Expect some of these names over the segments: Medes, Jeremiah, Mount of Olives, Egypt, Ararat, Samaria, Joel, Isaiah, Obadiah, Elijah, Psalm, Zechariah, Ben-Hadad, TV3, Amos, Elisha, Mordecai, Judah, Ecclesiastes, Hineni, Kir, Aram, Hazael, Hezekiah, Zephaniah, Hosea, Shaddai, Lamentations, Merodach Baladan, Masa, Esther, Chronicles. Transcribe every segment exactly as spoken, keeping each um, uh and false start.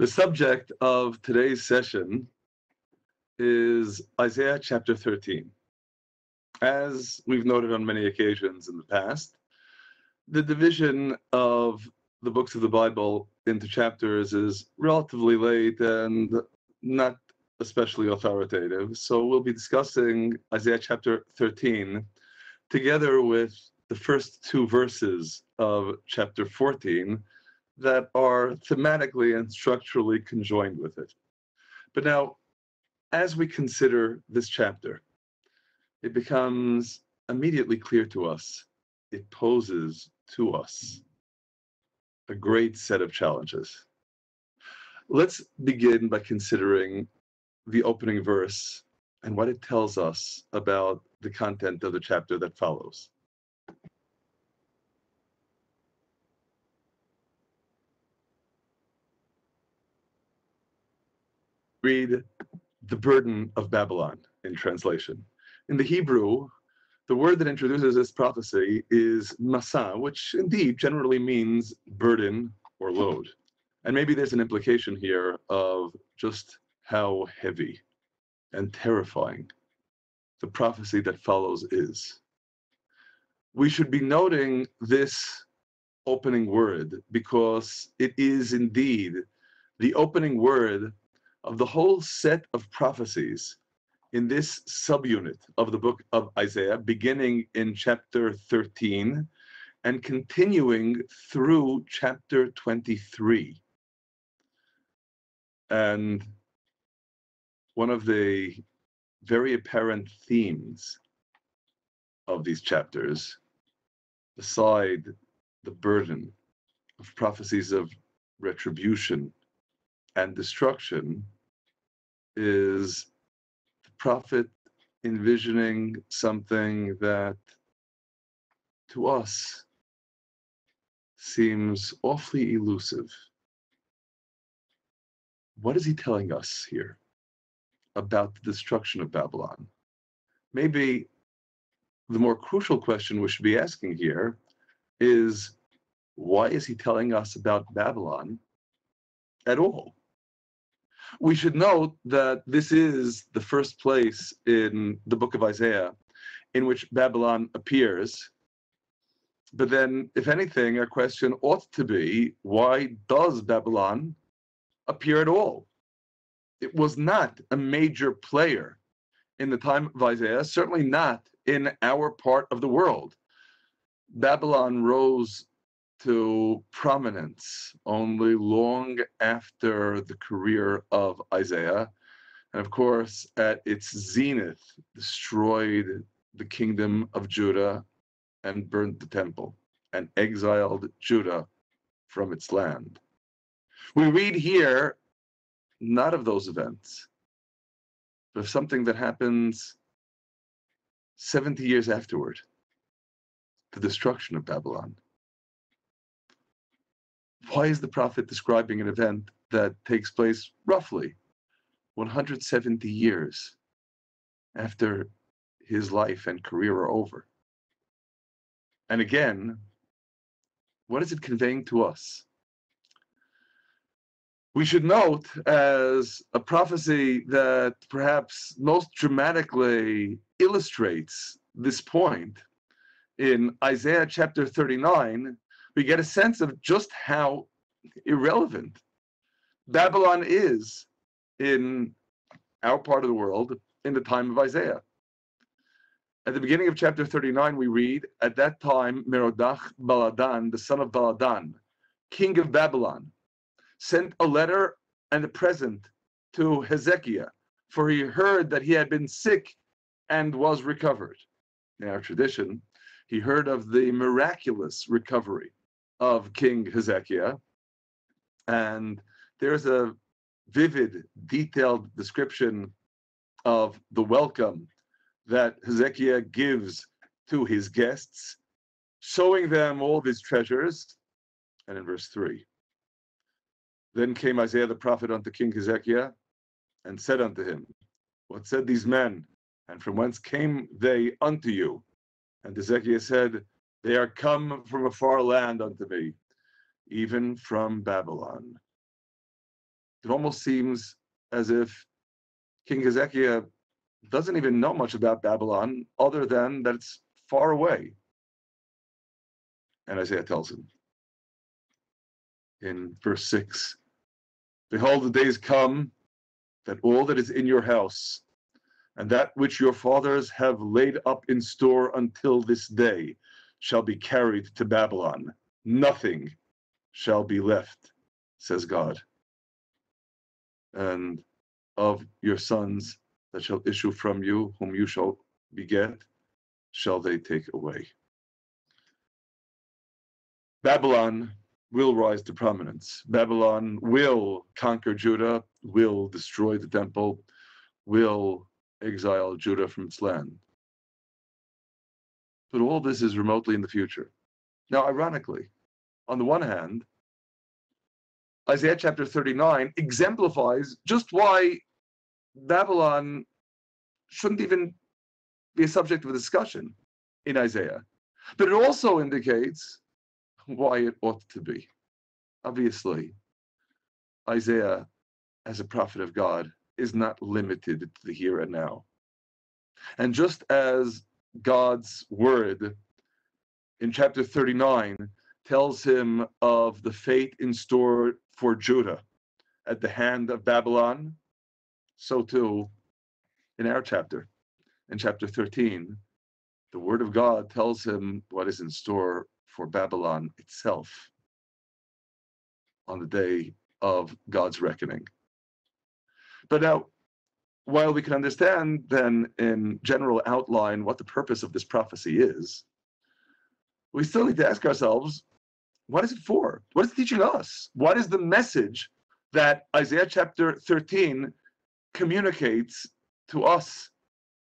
The subject of today's session is Isaiah chapter thirteen. As we've noted on many occasions in the past, the division of the books of the Bible into chapters is relatively late and not especially authoritative. So we'll be discussing Isaiah chapter thirteen together with the first two verses of chapter fourteen that are thematically and structurally conjoined with it. But now, as we consider this chapter, it becomes immediately clear to us, it poses to us a great set of challenges. Let's begin by considering the opening verse and what it tells us about the content of the chapter that follows. Read the burden of Babylon in translation. In the Hebrew, the word that introduces this prophecy is Masa, which indeed generally means burden or load. And maybe there's an implication here of just how heavy and terrifying the prophecy that follows is. We should be noting this opening word because it is indeed the opening word of the whole set of prophecies in this subunit of the book of Isaiah, beginning in chapter thirteen and continuing through chapter twenty-three. And one of the very apparent themes of these chapters, beside the burden of prophecies of retribution and destruction, is the prophet envisioning something that to us seems awfully elusive. What is he telling us here about the destruction of Babylon? Maybe the more crucial question we should be asking here is, why is he telling us about Babylon at all? We should note that this is the first place in the book of Isaiah in which Babylon appears. But then, if anything, our question ought to be, why does Babylon appear at all? It was not a major player in the time of Isaiah, certainly not in our part of the world. Babylon rose to prominence only long after the career of Isaiah, and of course, at its zenith, destroyed the kingdom of Judah and burnt the temple and exiled Judah from its land. We read here not of those events, but of something that happens seventy years afterward, the destruction of Babylon. Why is the prophet describing an event that takes place roughly one hundred seventy years after his life and career are over? And again, what is it conveying to us? We should note, as a prophecy that perhaps most dramatically illustrates this point, in Isaiah chapter thirty-nine, we get a sense of just how irrelevant Babylon is in our part of the world in the time of Isaiah. At the beginning of chapter thirty-nine, we read, "At that time, Merodach Baladan, the son of Baladan, king of Babylon, sent a letter and a present to Hezekiah, for he heard that he had been sick and was recovered." In our tradition, he heard of the miraculous recovery of King Hezekiah. And there's a vivid, detailed description of the welcome that Hezekiah gives to his guests, showing them all of his treasures. And in verse three, "Then came Isaiah the prophet unto King Hezekiah, and said unto him, What said these men, and from whence came they unto you? And Hezekiah said, They are come from a far land unto me, even from Babylon." it almost seems as if King Hezekiah doesn't even know much about Babylon other than that it's far away. And Isaiah tells him in verse six, "Behold, the days come that all that is in your house and that which your fathers have laid up in store until this day shall be carried to Babylon. Nothing shall be left, says God. And of your sons that shall issue from you, whom you shall beget, shall they take away." Babylon will rise to prominence. Babylon will conquer Judah, will destroy the temple, will exile Judah from its land. But all this is remotely in the future. Now, ironically, on the one hand, Isaiah chapter thirty-nine exemplifies just why Babylon shouldn't even be a subject of a discussion in Isaiah. But it also indicates why it ought to be. Obviously, Isaiah, as a prophet of God, is not limited to the here and now. And just as God's word in chapter thirty-nine tells him of the fate in store for Judah at the hand of Babylon, so too in our chapter, in chapter thirteen, the word of God tells him what is in store for Babylon itself on the day of God's reckoning. But now, while we can understand then in general outline what the purpose of this prophecy is, we still need to ask ourselves, what is it for? What is it teaching us? What is the message that Isaiah chapter thirteen communicates to us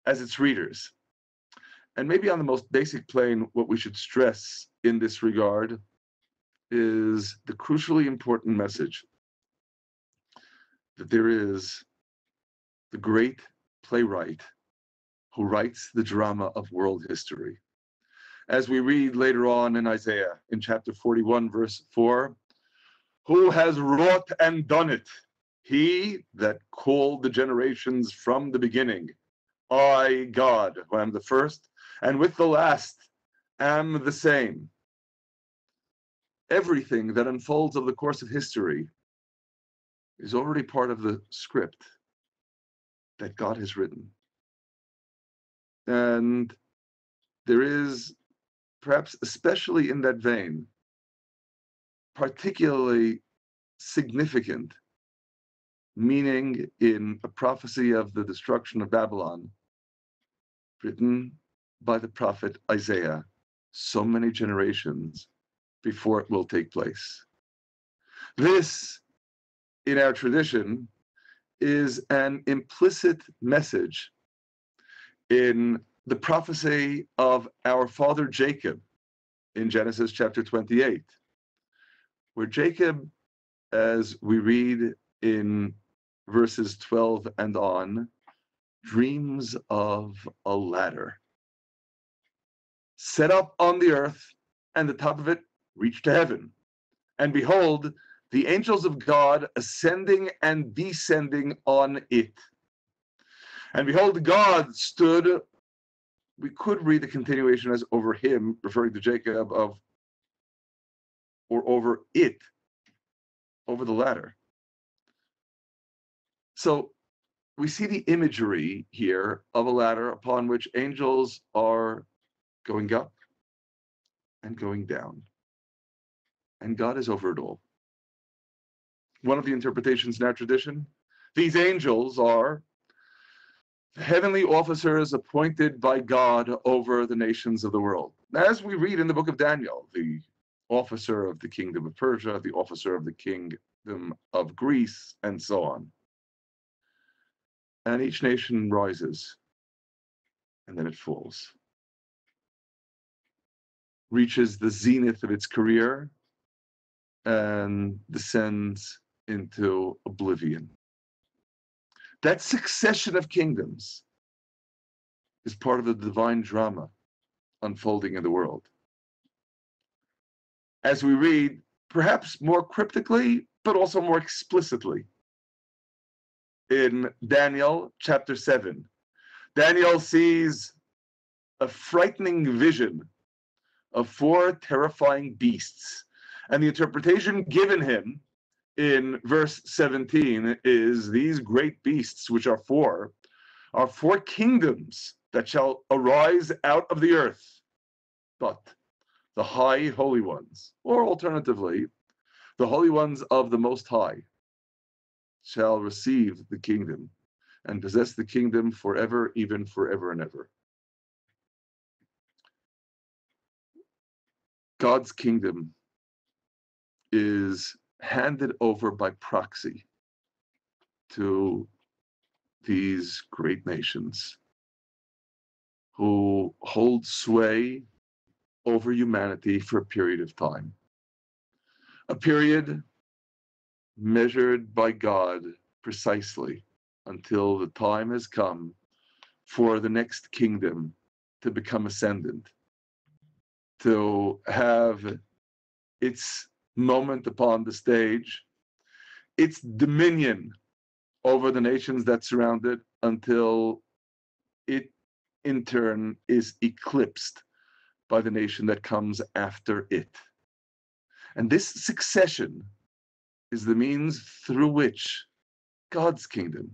as its readers? And maybe on the most basic plane, what we should stress in this regard is the crucially important message that there is the great playwright who writes the drama of world history. As we read later on in Isaiah, in chapter forty-one, verse four, "Who has wrought and done it? He that called the generations from the beginning. I, God, who am the first, and with the last am the same." Everything that unfolds over the course of history is already part of the script that God has written. And there is, perhaps especially in that vein, particularly significant meaning in a prophecy of the destruction of Babylon, written by the prophet Isaiah so many generations before it will take place. This, in our tradition, is an implicit message in the prophecy of our father Jacob in Genesis chapter twenty-eight, where Jacob, as we read in verses twelve and on, dreams of a ladder set up on the earth, and the top of it reached to heaven. And behold, the angels of God ascending and descending on it. And behold, God stood. We could read the continuation as "over him," referring to Jacob, of, or over it, over the ladder. So we see the imagery here of a ladder upon which angels are going up and going down. And God is over it all. One of the interpretations in our tradition, these angels are heavenly officers appointed by God over the nations of the world. As we read in the book of Daniel, the officer of the kingdom of Persia, the officer of the kingdom of Greece, and so on. And each nation rises, and then it falls, reaches the zenith of its career, and descends into oblivion. That succession of kingdoms is part of the divine drama unfolding in the world. As we read, perhaps more cryptically, but also more explicitly, in Daniel chapter seven. Daniel sees a frightening vision of four terrifying beasts. And the interpretation given him in verse seventeen is these great beasts, which are four, are four kingdoms that shall arise out of the earth. But the high holy ones, or alternatively, the holy ones of the Most High, shall receive the kingdom and possess the kingdom forever, even forever and ever. God's kingdom is handed over by proxy to these great nations who hold sway over humanity for a period of time. A period measured by God precisely until the time has come for the next kingdom to become ascendant, to have its moment upon the stage, its dominion over the nations that surround it, until it in turn is eclipsed by the nation that comes after it. And this succession is the means through which God's kingdom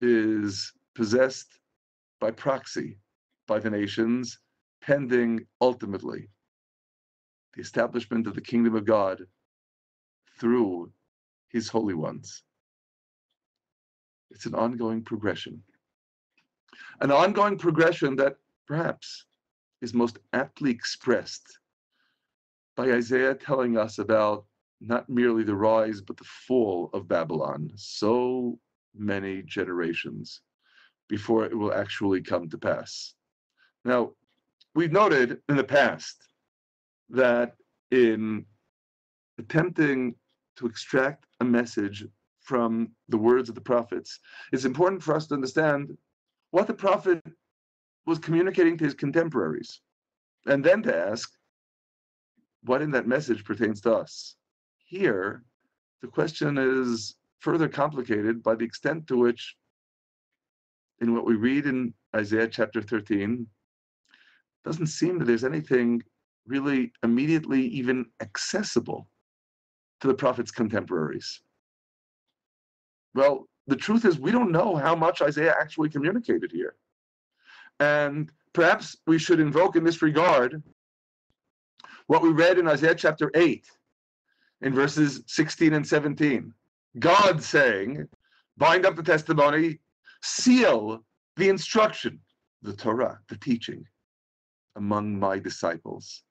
is possessed by proxy by the nations, pending ultimately the establishment of the kingdom of God through his holy ones. It's an ongoing progression. An ongoing progression that perhaps is most aptly expressed by Isaiah telling us about not merely the rise, but the fall of Babylon, so many generations before it will actually come to pass. Now, we've noted in the past that in attempting to extract a message from the words of the prophets, it's important for us to understand what the prophet was communicating to his contemporaries, and then to ask what in that message pertains to us. Here, the question is further complicated by the extent to which, in what we read in Isaiah chapter thirteen, it doesn't seem that there's anything really immediately even accessible to the prophet's contemporaries. Well, the truth is we don't know how much Isaiah actually communicated here. And perhaps we should invoke in this regard what we read in Isaiah chapter eight, in verses sixteen and seventeen. God saying, bind up the testimony, seal the instruction, the Torah, the teaching, among my disciples.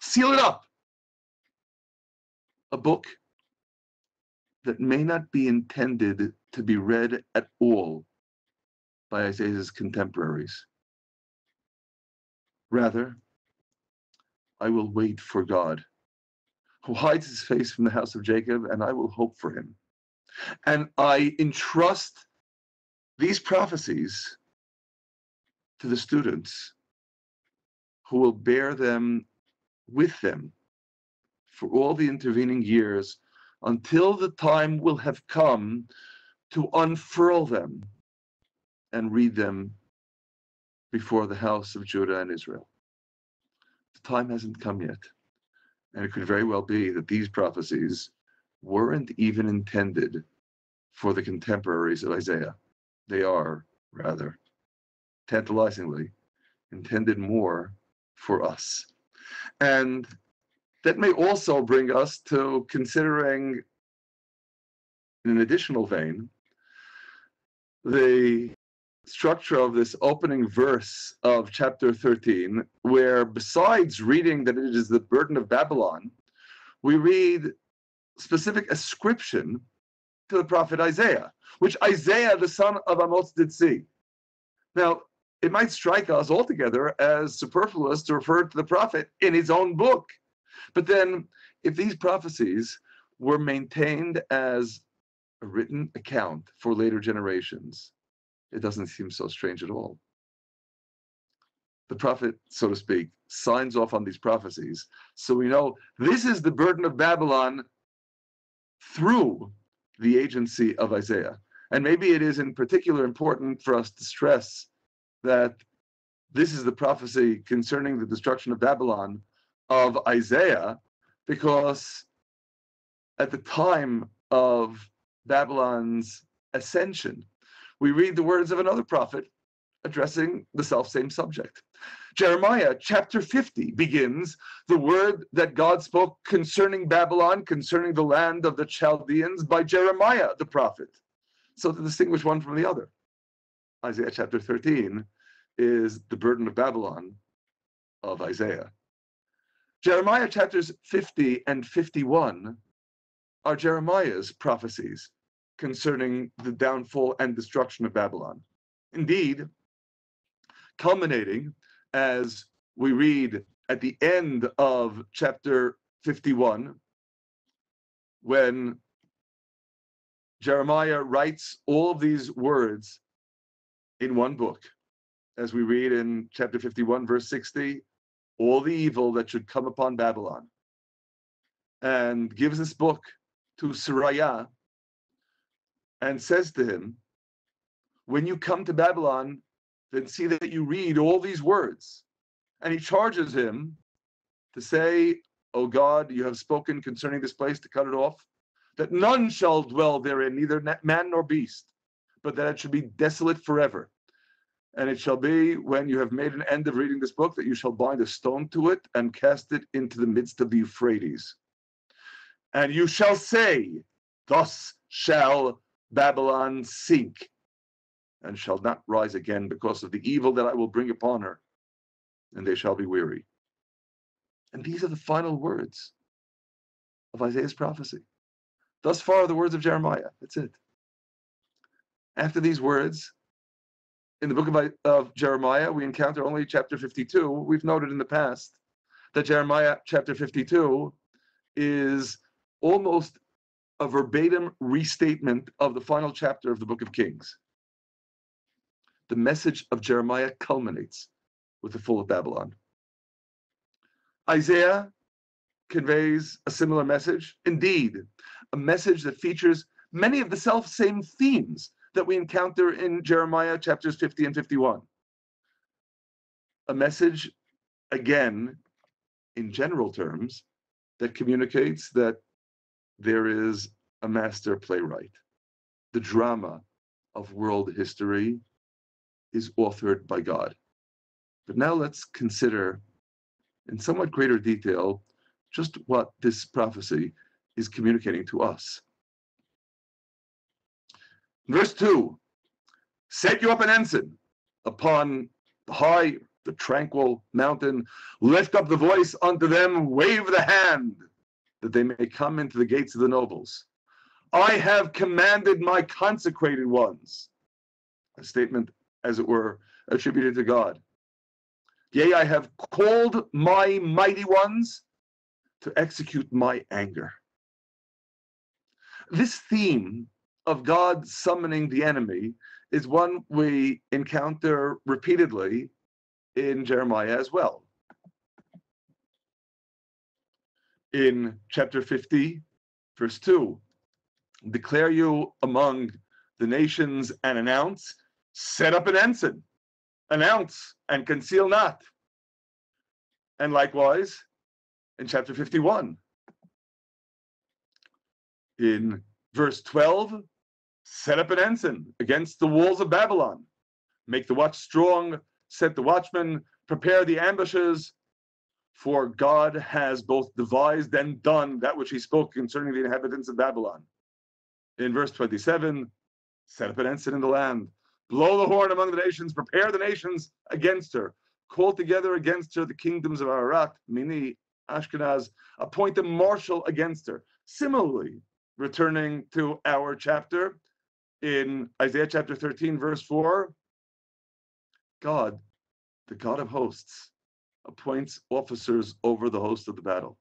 Seal it up. A book that may not be intended to be read at all by Isaiah's contemporaries. Rather, I will wait for God, who hides his face from the house of Jacob, and I will hope for him. And I entrust these prophecies to the students who will bear them with them for all the intervening years, until the time will have come to unfurl them and read them before the house of Judah and Israel. The time hasn't come yet, and it could very well be that these prophecies weren't even intended for the contemporaries of Isaiah. They are, rather, tantalizingly intended more for us. And that may also bring us to considering, in an additional vein, the structure of this opening verse of chapter thirteen, where besides reading that it is the burden of Babylon, we read specific ascription to the prophet Isaiah, which Isaiah the son of Amos did see. Now, it might strike us altogether as superfluous to refer to the prophet in his own book. But then, if these prophecies were maintained as a written account for later generations, it doesn't seem so strange at all. The prophet, so to speak, signs off on these prophecies, so we know this is the burden of Babylon through the agency of Isaiah. And maybe it is in particular important for us to stress that this is the prophecy concerning the destruction of Babylon of Isaiah, because at the time of Babylon's ascension, we read the words of another prophet addressing the selfsame subject. Jeremiah chapter fifty begins, the word that God spoke concerning Babylon, concerning the land of the Chaldeans, by Jeremiah the prophet. So to distinguish one from the other. Isaiah chapter thirteen is the burden of Babylon of Isaiah. Jeremiah chapters fifty and fifty-one are Jeremiah's prophecies concerning the downfall and destruction of Babylon. Indeed, culminating, as we read at the end of chapter fifty-one, when Jeremiah writes all of these words in one book, as we read in chapter fifty-one, verse sixty, all the evil that should come upon Babylon, and gives this book to Seraiah and says to him, when you come to Babylon, then see that you read all these words. And he charges him to say, O God, you have spoken concerning this place, to cut it off, that none shall dwell therein, neither man nor beast, but that it should be desolate forever. And it shall be, when you have made an end of reading this book, that you shall bind a stone to it and cast it into the midst of the Euphrates. And you shall say, thus shall Babylon sink, and shall not rise again, because of the evil that I will bring upon her, and they shall be weary. And these are the final words of Isaiah's prophecy. Thus far, the words of Jeremiah. That's it. After these words, in the book of, of Jeremiah, we encounter only chapter fifty-two. We've noted in the past that Jeremiah chapter fifty-two is almost a verbatim restatement of the final chapter of the book of Kings. The message of Jeremiah culminates with the fall of Babylon. Isaiah conveys a similar message, indeed, a message that features many of the self-same themes that we encounter in Jeremiah chapters fifty and fifty-one. A message, again, in general terms, that communicates that there is a master playwright. The drama of world history is authored by God. But now let's consider in somewhat greater detail just what this prophecy is communicating to us. Verse two, set you up an ensign upon the high, the tranquil mountain. Lift up the voice unto them, wave the hand, that they may come into the gates of the nobles. I have commanded my consecrated ones. A statement, as it were, attributed to God. Yea, I have called my mighty ones to execute my anger. This theme of God summoning the enemy is one we encounter repeatedly in Jeremiah as well. In chapter fifty, verse two, declare you among the nations and announce, set up an ensign, announce and conceal not. And likewise, in chapter fifty-one, in verse twelve, set up an ensign against the walls of Babylon, make the watch strong, set the watchmen, prepare the ambushes, for God has both devised and done that which he spoke concerning the inhabitants of Babylon. In verse twenty-seven, set up an ensign in the land, blow the horn among the nations, prepare the nations against her, call together against her the kingdoms of Ararat, Mini, Ashkenaz, appoint a marshal against her. Similarly, returning to our chapter, in Isaiah chapter thirteen, verse four, God, the God of hosts, appoints officers over the host of the battle.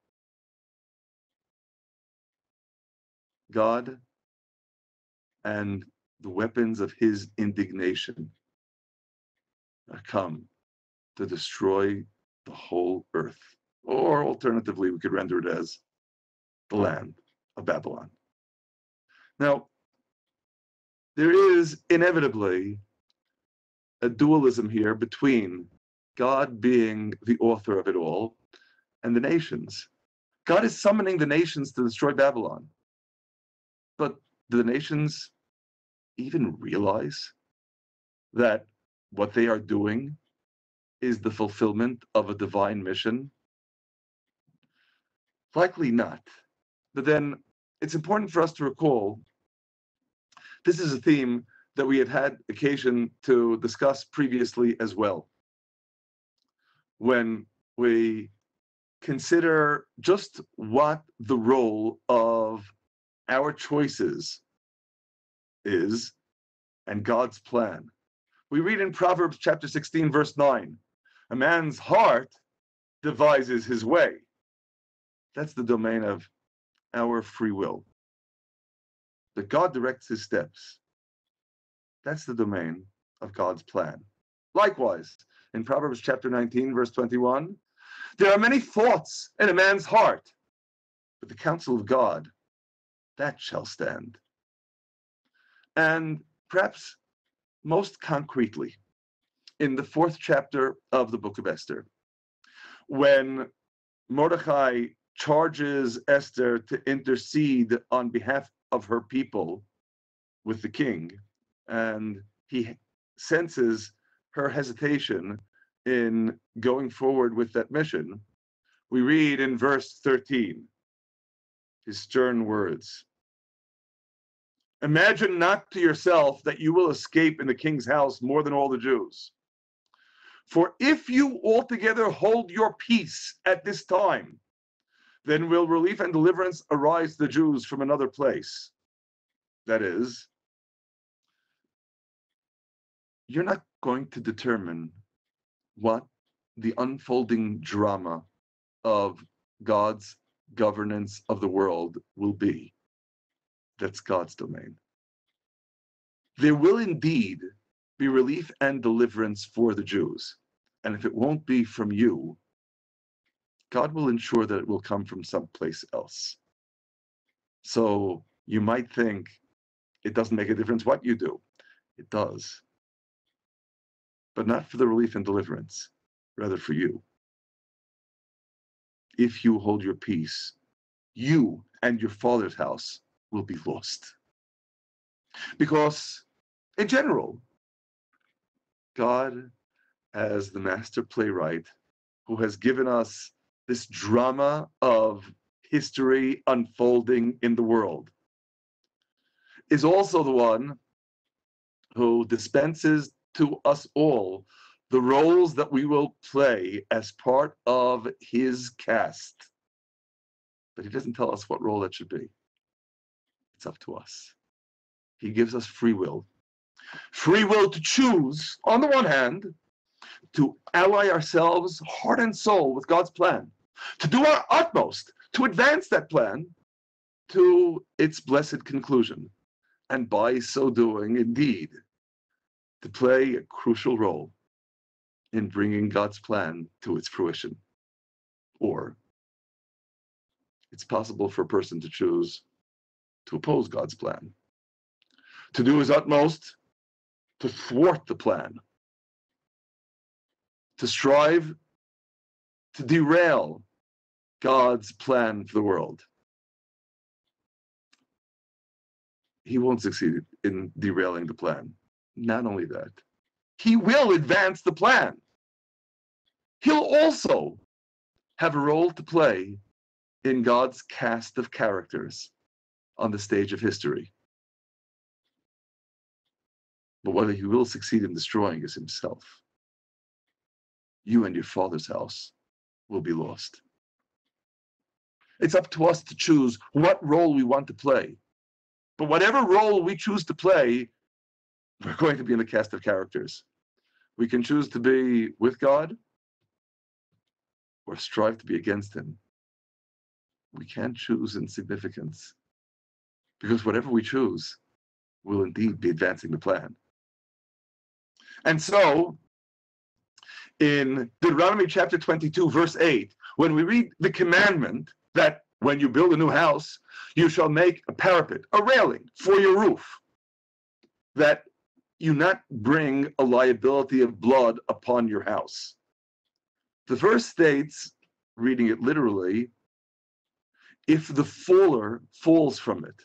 God and the weapons of his indignation are come to destroy the whole earth. Or alternatively, we could render it as the land of Babylon. Now, there is inevitably a dualism here between God being the author of it all and the nations. God is summoning the nations to destroy Babylon. But do the nations even realize that what they are doing is the fulfillment of a divine mission? Likely not. But then it's important for us to recall, this is a theme that we have had occasion to discuss previously as well, when we consider just what the role of our choices is and God's plan. We read in Proverbs chapter sixteen, verse nine, a man's heart devises his way. That's the domain of our free will. That God directs his steps. That's the domain of God's plan. Likewise, in Proverbs chapter nineteen, verse twenty-one, there are many thoughts in a man's heart, but the counsel of God, that shall stand. And perhaps most concretely, in the fourth chapter of the book of Esther, when Mordecai charges Esther to intercede on behalf of her people with the king, and he senses her hesitation in going forward with that mission, we read in verse thirteen, his stern words, "Imagine not to yourself that you will escape in the king's house more than all the Jews. For if you altogether hold your peace at this time, then will relief and deliverance arise to the Jews from another place." That is, you're not going to determine what the unfolding drama of God's governance of the world will be. That's God's domain. There will indeed be relief and deliverance for the Jews. And if it won't be from you, God will ensure that it will come from someplace else. So you might think it doesn't make a difference what you do. It does. But not for the relief and deliverance, rather for you. If you hold your peace, you and your father's house will be lost. Because, in general, God, as the master playwright, who has given us this drama of history unfolding in the world, is also the one who dispenses to us all the roles that we will play as part of his cast. But he doesn't tell us what role that should be. It's up to us. He gives us free will. Free will to choose, on the one hand, to ally ourselves heart and soul with God's plan, to do our utmost to advance that plan to its blessed conclusion, and by so doing, indeed, to play a crucial role in bringing God's plan to its fruition. Or it's possible for a person to choose to oppose God's plan, to do his utmost to thwart the plan, to strive to derail God's plan for the world. He won't succeed in derailing the plan. Not only that, he will advance the plan. He'll also have a role to play in God's cast of characters on the stage of history. But what he will succeed in destroying is himself. You and your father's house will be lost. It's up to us to choose what role we want to play. But whatever role we choose to play, we're going to be in the cast of characters. We can choose to be with God or strive to be against him. We can't choose insignificance, because whatever we choose will indeed be advancing the plan. And so, in Deuteronomy chapter twenty-two, verse eight, when we read the commandment that when you build a new house, you shall make a parapet, a railing for your roof, that you not bring a liability of blood upon your house. The verse states, reading it literally, if the faller falls from it.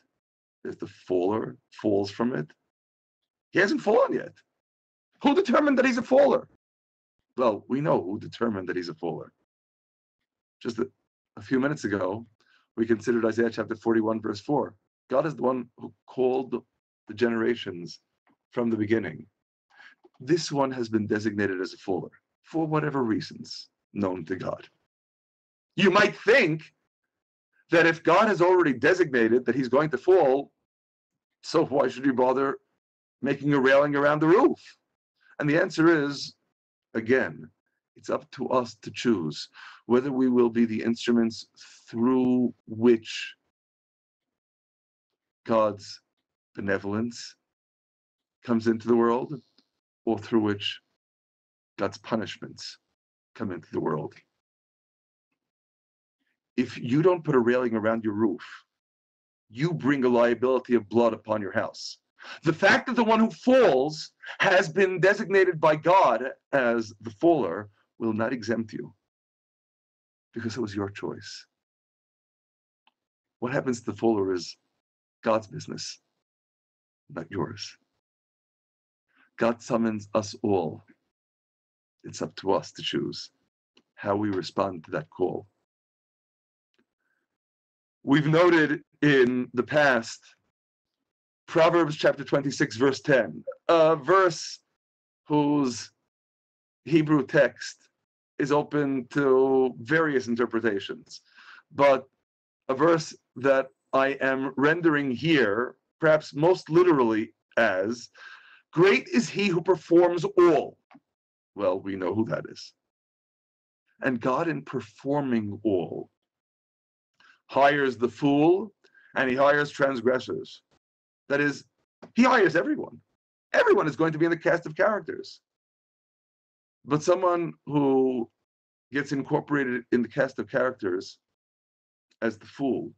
If the faller falls from it, he hasn't fallen yet. Who determined that he's a faller? Well, we know who determined that he's a faller. Just a, a few minutes ago, we considered Isaiah chapter forty-one, verse four. God is the one who called the generations from the beginning. This one has been designated as a faller for whatever reasons known to God. You might think that if God has already designated that he's going to fall, so why should you bother making a railing around the roof? And the answer is, again, it's up to us to choose whether we will be the instruments through which God's benevolence comes into the world, or through which God's punishments come into the world. If you don't put a railing around your roof, you bring a liability of blood upon your house. The fact that the one who falls has been designated by God as the faller will not exempt you, because it was your choice. What happens to the faller is God's business, not yours. God summons us all. It's up to us to choose how we respond to that call. We've noted in the past Proverbs chapter twenty-six, verse ten, a verse whose Hebrew text is open to various interpretations, but a verse that I am rendering here, perhaps most literally as, great is he who performs all. Well, we know who that is. And God, in performing all, hires the fool and he hires transgressors. That is, he hires everyone. Everyone is going to be in the cast of characters. But someone who gets incorporated in the cast of characters as the fool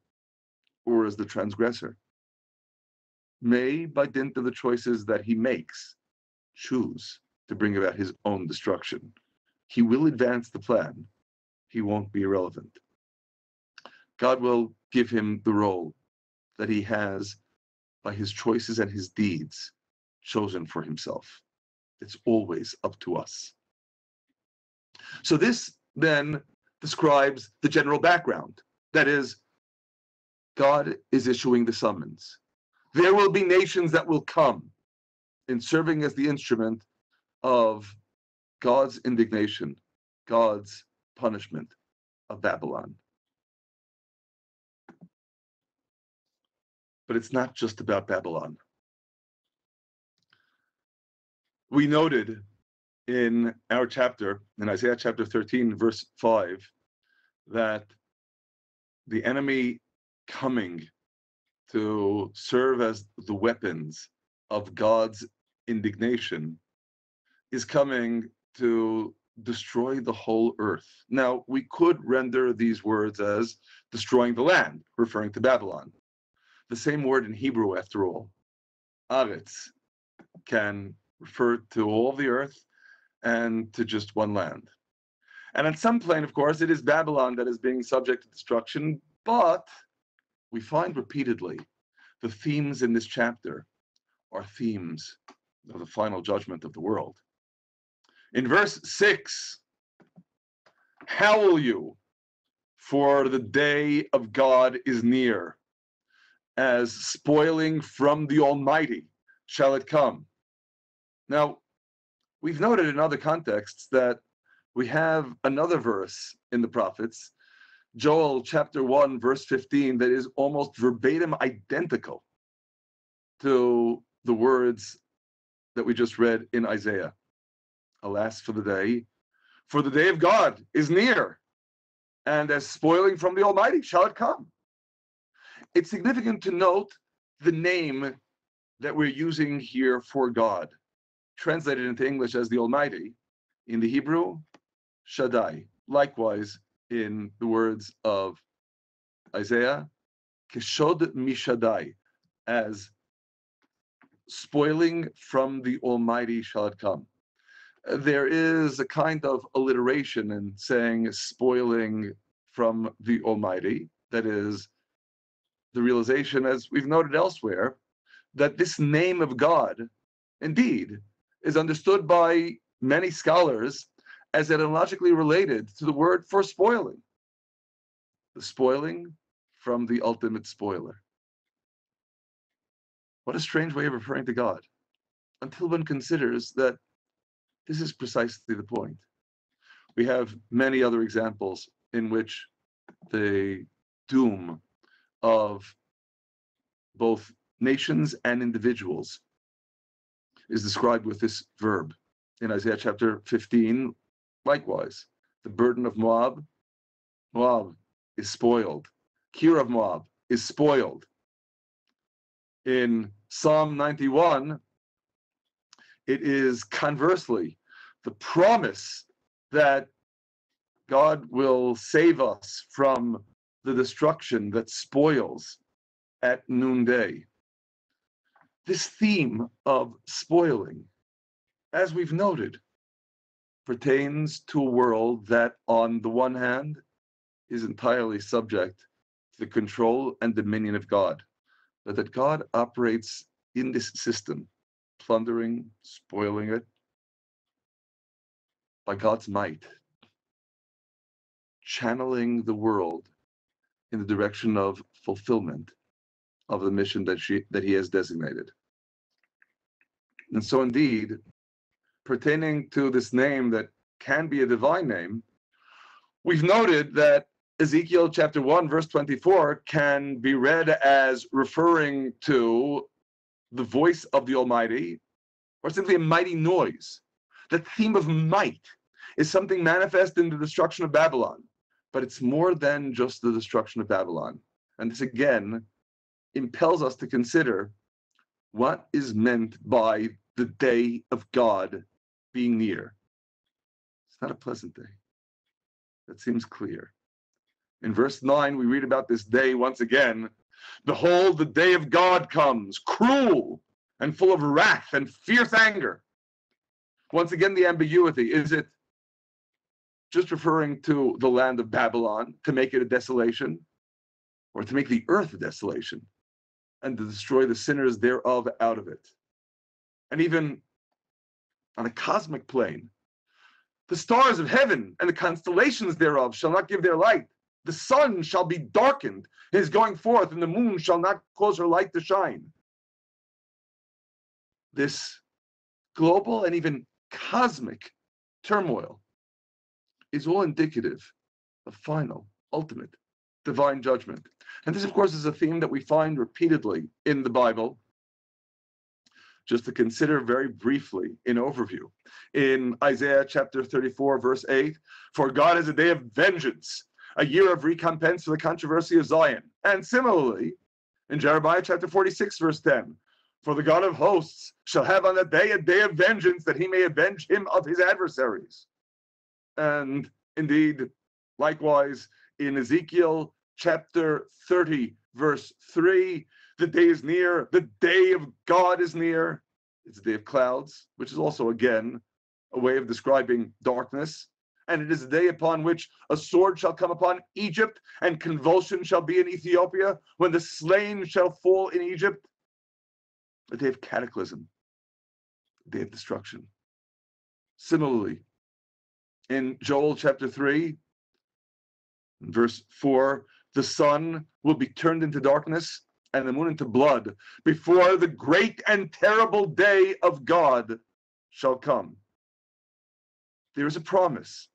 or as the transgressor may, by dint of the choices that he makes, choose to bring about his own destruction. He will advance the plan. He won't be irrelevant. God will give him the role that he has by his choices and his deeds chosen for himself. It's always up to us. So this then describes the general background. That is, God is issuing the summons. There will be nations that will come in serving as the instrument of God's indignation, God's punishment of Babylon. But it's not just about Babylon. We noted in our chapter, in Isaiah chapter thirteen, verse five, that the enemy coming to serve as the weapons of God's indignation is coming to destroy the whole earth. Now, we could render these words as destroying the land, referring to Babylon. The same word in Hebrew, after all, aretz, can refer to all the earth and to just one land. And on some plane, of course, it is Babylon that is being subject to destruction, but we find repeatedly the themes in this chapter are themes of the final judgment of the world. In verse six, howl you, for the day of God is near. As spoiling from the Almighty shall it come. Now, we've noted in other contexts that we have another verse in the prophets, Joel chapter one, verse fifteen, that is almost verbatim identical to the words that we just read in Isaiah. Alas for the day, for the day of God is near, and as spoiling from the Almighty shall it come. It's significant to note the name that we're using here for God, translated into English as the Almighty, in the Hebrew, Shaddai. Likewise, in the words of Isaiah, Keshod Mishaddai, as spoiling from the Almighty shall it come. There is a kind of alliteration in saying spoiling from the Almighty. That is the realization, as we've noted elsewhere, that this name of God, indeed, is understood by many scholars as etymologically related to the word for spoiling. The spoiling from the ultimate spoiler. What a strange way of referring to God, until one considers that this is precisely the point. We have many other examples in which the doom of both nations and individuals is described with this verb. In Isaiah chapter fifteen, likewise, the burden of Moab, Moab is spoiled. Kir of Moab is spoiled. In Psalm ninety-one, it is conversely the promise that God will save us from the destruction that spoils at noonday. This theme of spoiling, as we've noted, pertains to a world that, on the one hand, is entirely subject to the control and dominion of God, but that God operates in this system, plundering, spoiling it by God's might, channeling the world in the direction of fulfillment of the mission that she that he has designated. And so indeed, pertaining to this name that can be a divine name, we've noted that Ezekiel chapter one, verse twenty-four can be read as referring to the voice of the Almighty, or simply a mighty noise. The theme of might is something manifest in the destruction of Babylon, but it's more than just the destruction of Babylon. And this again impels us to consider what is meant by the day of God being near. It's not a pleasant day. That seems clear. In verse nine, we read about this day once again. Behold, the day of God comes, cruel and full of wrath and fierce anger. Once again, the ambiguity. Is it just referring to the land of Babylon to make it a desolation, or to make the earth a desolation and to destroy the sinners thereof out of it? And even on a cosmic plane, the stars of heaven and the constellations thereof shall not give their light. The sun shall be darkened, his going forth, and the moon shall not cause her light to shine. This global and even cosmic turmoil is all indicative of final, ultimate, divine judgment. And this, of course, is a theme that we find repeatedly in the Bible. Just to consider very briefly in overview, in Isaiah chapter thirty-four, verse eight, for God is a day of vengeance, a year of recompense for the controversy of Zion. And similarly, in Jeremiah chapter forty-six, verse ten, for the God of hosts shall have on that day a day of vengeance, that he may avenge him of his adversaries. And indeed, likewise, in Ezekiel chapter thirty, verse three, the day is near, the day of God is near. It's a day of clouds, which is also, again, a way of describing darkness. And it is a day upon which a sword shall come upon Egypt, and convulsion shall be in Ethiopia, when the slain shall fall in Egypt. A day of cataclysm, a day of destruction. Similarly, in Joel chapter three, verse four, the sun will be turned into darkness and the moon into blood before the great and terrible day of God shall come. There is a promise.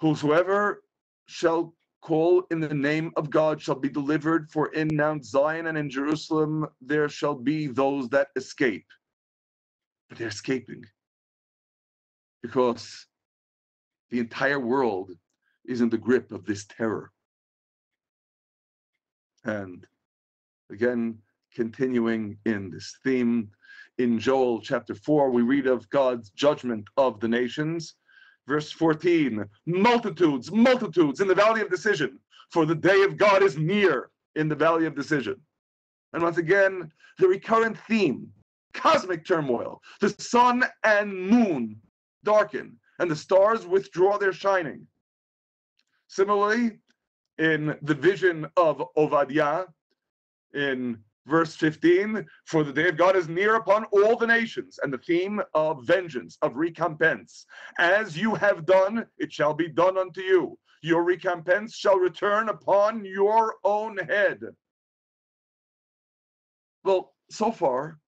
Whosoever shall call in the name of God shall be delivered, for in Mount Zion and in Jerusalem there shall be those that escape. But they're escaping because the entire world is in the grip of this terror. And again, continuing in this theme, in Joel chapter four, we read of God's judgment of the nations. Verse fourteen, multitudes, multitudes in the valley of decision, for the day of God is near in the valley of decision. And once again, the recurrent theme cosmic turmoil. The sun and moon darken, and the stars withdraw their shining. Similarly, in the vision of Obadiah, in verse fifteen, for the day of God is near upon all the nations, and the theme of vengeance, of recompense. As you have done, it shall be done unto you. Your recompense shall return upon your own head. Well, so far,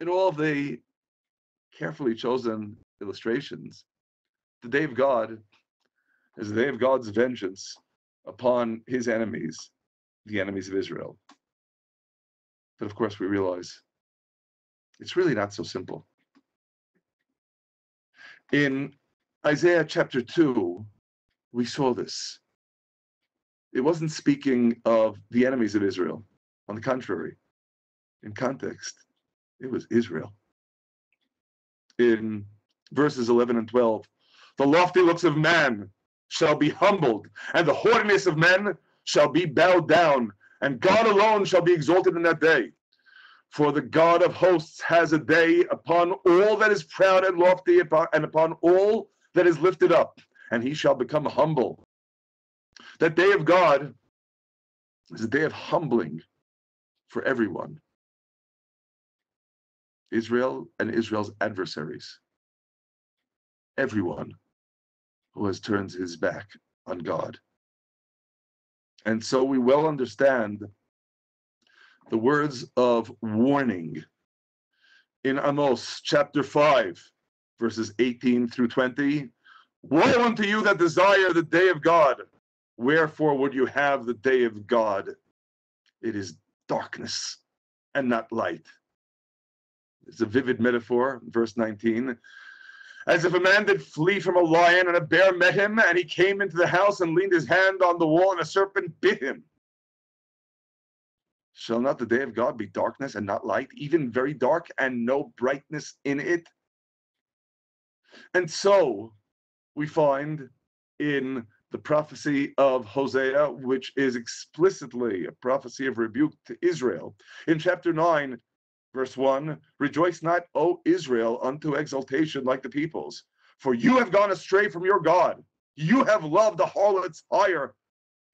in all of the carefully chosen illustrations, the day of God is the day of God's vengeance upon his enemies, the enemies of Israel. But of course, we realize it's really not so simple. In Isaiah chapter two, we saw this. It wasn't speaking of the enemies of Israel. On the contrary, in context, it was Israel. In verses eleven and twelve, the lofty looks of man shall be humbled, and the haughtiness of men shall be bowed down, and God alone shall be exalted in that day. For the God of hosts has a day upon all that is proud and lofty, and upon all that is lifted up, and he shall become humble. That day of God is a day of humbling for everyone. Israel and Israel's adversaries. Everyone who has turned his back on God. And so we well understand the words of warning in Amos chapter five, verses eighteen through twenty. Woe unto you that desire the day of God. Wherefore would you have the day of God? It is darkness and not light. It's a vivid metaphor, verse nineteen. As if a man did flee from a lion, and a bear met him, and he came into the house and leaned his hand on the wall, and a serpent bit him. Shall not the day of God be darkness and not light, even very dark and no brightness in it? And so we find in the prophecy of Hosea, which is explicitly a prophecy of rebuke to Israel, in chapter nine, verse one, rejoice not, O Israel, unto exultation like the peoples, for you have gone astray from your God. You have loved the harlots higher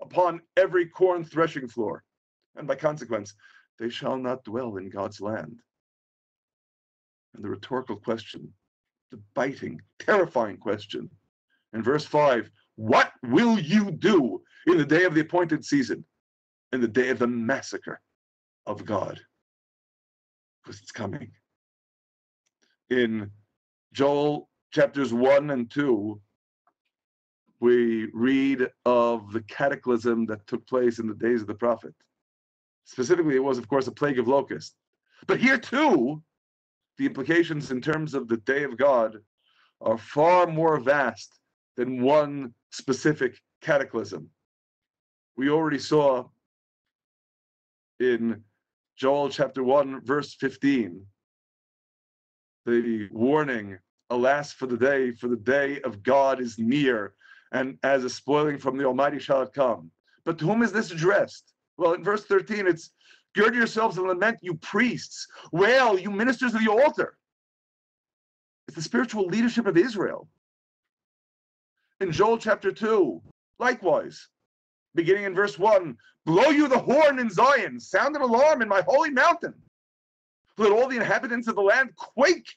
upon every corn threshing floor, and by consequence, they shall not dwell in God's land. And the rhetorical question, the biting, terrifying question, in verse five, what will you do in the day of the appointed season, in the day of the massacre of God? Because it's coming. In Joel chapters one and two, we read of the cataclysm that took place in the days of the prophet. Specifically, it was, of course, a plague of locusts. But here, too, the implications in terms of the day of God are far more vast than one specific cataclysm. We already saw in Joel chapter one, verse fifteen, the warning, alas for the day, for the day of God is near, and as a spoiling from the Almighty shall it come. But to whom is this addressed? Well, in verse thirteen, it's, gird yourselves and lament, you priests, wail, you ministers of the altar. It's the spiritual leadership of Israel. In Joel chapter two, likewise, beginning in verse one, blow you the horn in Zion, sound an alarm in my holy mountain. Let all the inhabitants of the land quake,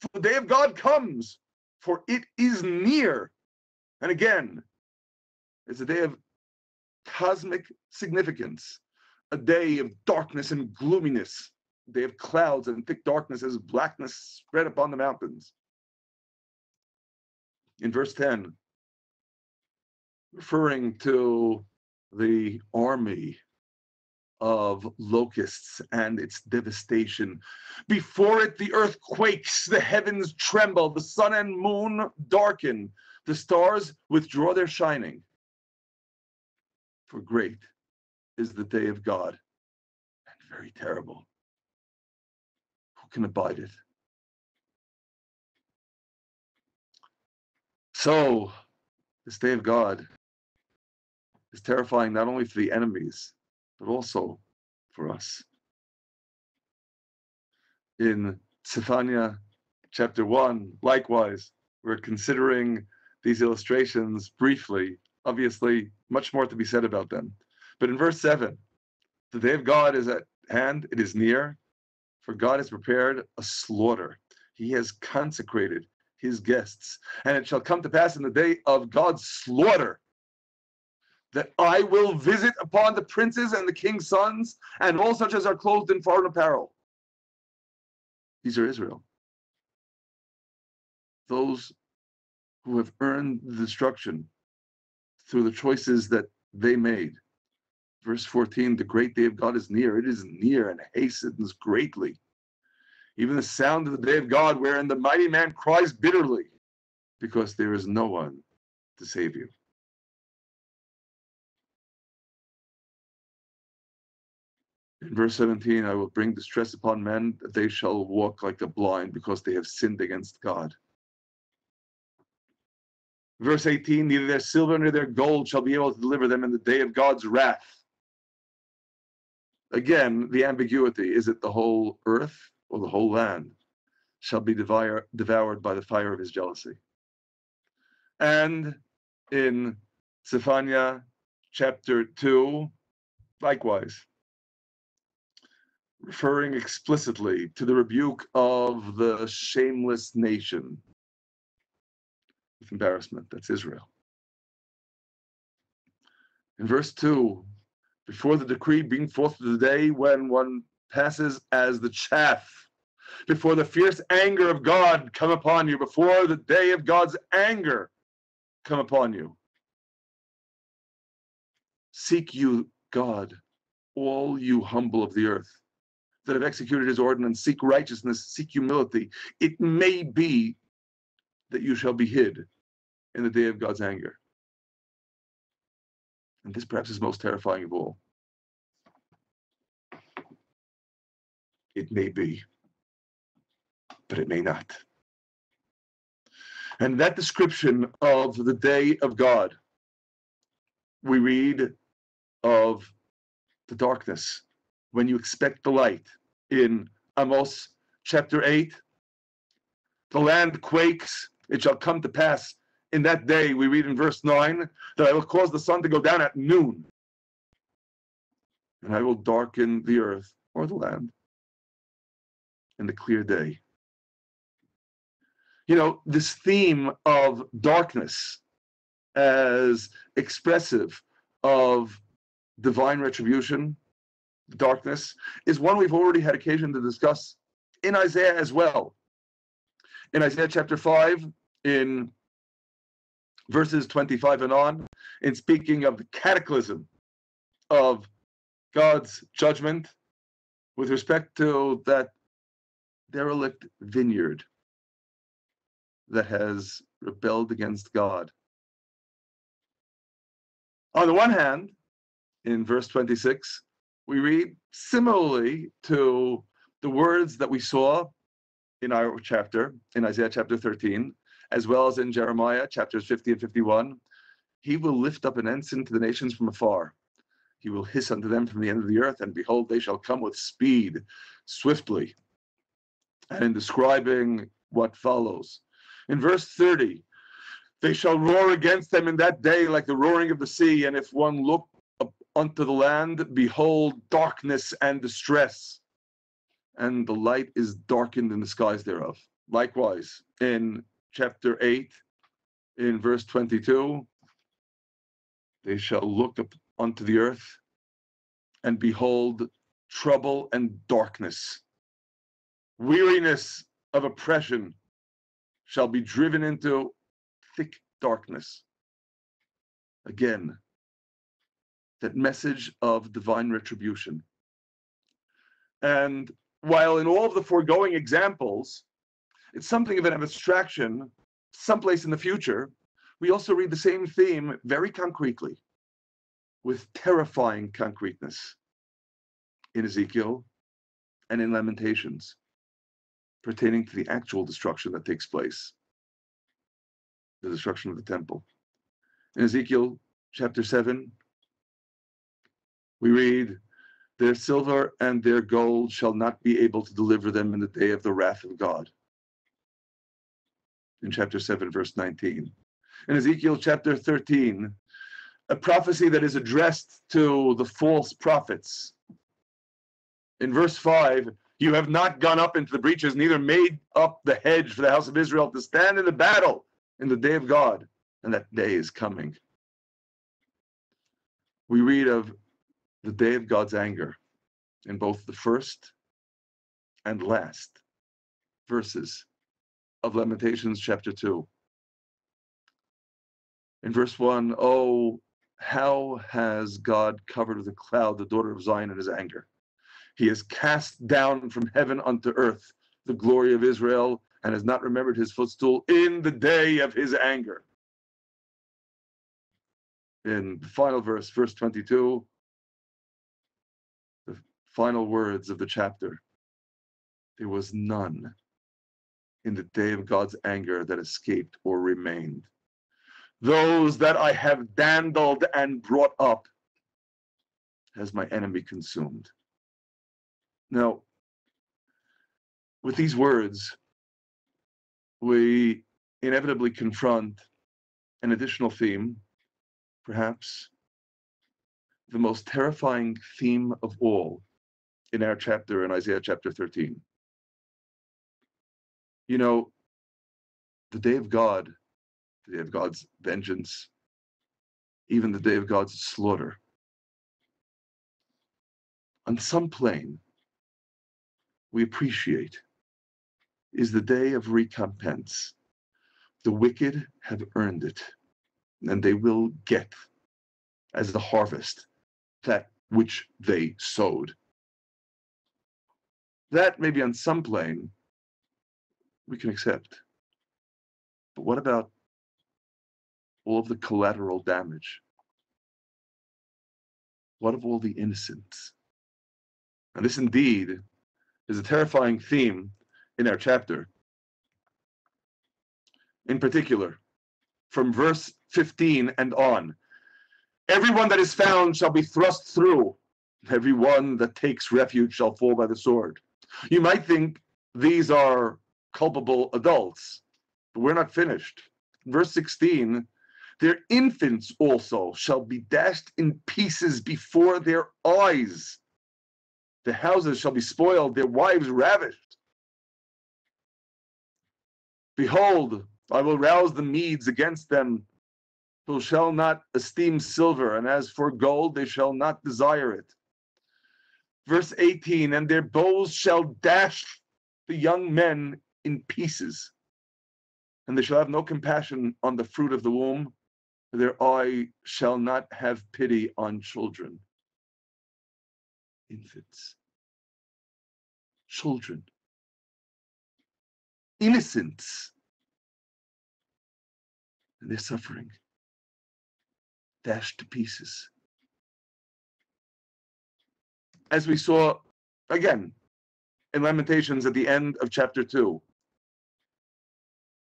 for the day of God comes, for it is near. And again, it's a day of cosmic significance, a day of darkness and gloominess, a day of clouds and thick darkness as blackness spread upon the mountains. In verse ten, referring to the army of locusts and its devastation. Before it, the earth quakes, the heavens tremble, the sun and moon darken, the stars withdraw their shining. For great is the day of God, and very terrible. Who can abide it? So, this day of God is terrifying not only for the enemies, but also for us. in Zephaniah chapter one, likewise, we're considering these illustrations briefly. Obviously, much more to be said about them. But in verse seven, the day of God is at hand, it is near, for God has prepared a slaughter. He has consecrated his guests. And it shall come to pass in the day of God's slaughter that I will visit upon the princes and the king's sons and all such as are clothed in foreign apparel. These are Israel. Those who have earned the destruction through the choices that they made. Verse fourteen, the great day of God is near. It is near and hastens greatly. Even the sound of the day of God, wherein the mighty man cries bitterly, because there is no one to save you. In verse seventeen, I will bring distress upon men, that they shall walk like the blind, because they have sinned against God. Verse eighteen, neither their silver nor their gold shall be able to deliver them in the day of God's wrath. Again, the ambiguity, is it the whole earth or the whole land shall be devour, devoured by the fire of his jealousy? And in Zephaniah chapter two, likewise, referring explicitly to the rebuke of the shameless nation. With embarrassment, that's Israel. In verse two, before the decree being forth the day when one passes as the chaff, before the fierce anger of God come upon you, before the day of God's anger come upon you. Seek you God, all you humble of the earth, that have executed his ordinance, seek righteousness, seek humility. It may be that you shall be hid in the day of God's anger. And this perhaps is most terrifying of all. It may be, but it may not. And that description of the day of God, we read of the darkness when you expect the light in Amos chapter eight. The land quakes. It shall come to pass in that day, we read in verse nine, that I will cause the sun to go down at noon, and I will darken the earth or the land in the clear day. You know, this theme of darkness as expressive of divine retribution, darkness, is one we've already had occasion to discuss in Isaiah as well. In Isaiah chapter five, in verses twenty-five and on, in speaking of the cataclysm of God's judgment with respect to that derelict vineyard that has rebelled against God. On the one hand, in verse twenty-six, we read similarly to the words that we saw in our chapter, in Isaiah chapter thirteen, as well as in Jeremiah chapters fifty and fifty-one, he will lift up an ensign to the nations from afar. He will hiss unto them from the end of the earth, and behold, they shall come with speed, swiftly. And in describing what follows, in verse thirty, they shall roar against them in that day like the roaring of the sea, and if one look up unto the land, behold, darkness and distress, and the light is darkened in the skies thereof. Likewise, in chapter eight, in verse twenty-two, they shall look up unto the earth and behold trouble and darkness. Weariness of oppression shall be driven into thick darkness. Again, that message of divine retribution. And while in all of the foregoing examples, it's something of an abstraction, someplace in the future, we also read the same theme very concretely, with terrifying concreteness, in Ezekiel and in Lamentations, pertaining to the actual destruction that takes place, the destruction of the temple. In Ezekiel chapter seven, we read, Their silver and their gold shall not be able to deliver them in the day of the wrath of God. In chapter seven, verse nineteen. In Ezekiel chapter thirteen, a prophecy that is addressed to the false prophets. In verse five, you have not gone up into the breaches, neither made up the hedge for the house of Israel to stand in the battle in the day of God. And that day is coming. We read of the day of God's anger in both the first and last verses of Lamentations chapter two. In verse one, oh, how has God covered with a cloud the daughter of Zion in his anger? He has cast down from heaven unto earth the glory of Israel and has not remembered his footstool in the day of his anger. In the final verse, verse twenty-two, the final words of the chapter, there was none in the day of God's anger that escaped or remained. Those that I have dandled and brought up has my enemy consumed. Now, with these words, we inevitably confront an additional theme, perhaps the most terrifying theme of all in our chapter in Isaiah chapter thirteen. You know, the day of God, the day of God's vengeance, even the day of God's slaughter, on some plane, we appreciate, is the day of recompense. The wicked have earned it, and they will get as the harvest that which they sowed. That maybe on some plane we can accept. But what about all of the collateral damage? What of all the innocents? And this indeed is a terrifying theme in our chapter. In particular, from verse fifteen and on, everyone that is found shall be thrust through. Everyone that takes refuge shall fall by the sword. You might think these are culpable adults, but we're not finished. Verse sixteen, their infants also shall be dashed in pieces before their eyes. The houses shall be spoiled, their wives ravished. Behold, I will rouse the Medes against them, who shall not esteem silver, and as for gold, they shall not desire it. Verse eighteen, and their bows shall dash the young men in pieces, and they shall have no compassion on the fruit of the womb, for their eye shall not have pity on children. Infants, children, innocents, and their suffering, dashed to pieces. As we saw again in Lamentations at the end of chapter two,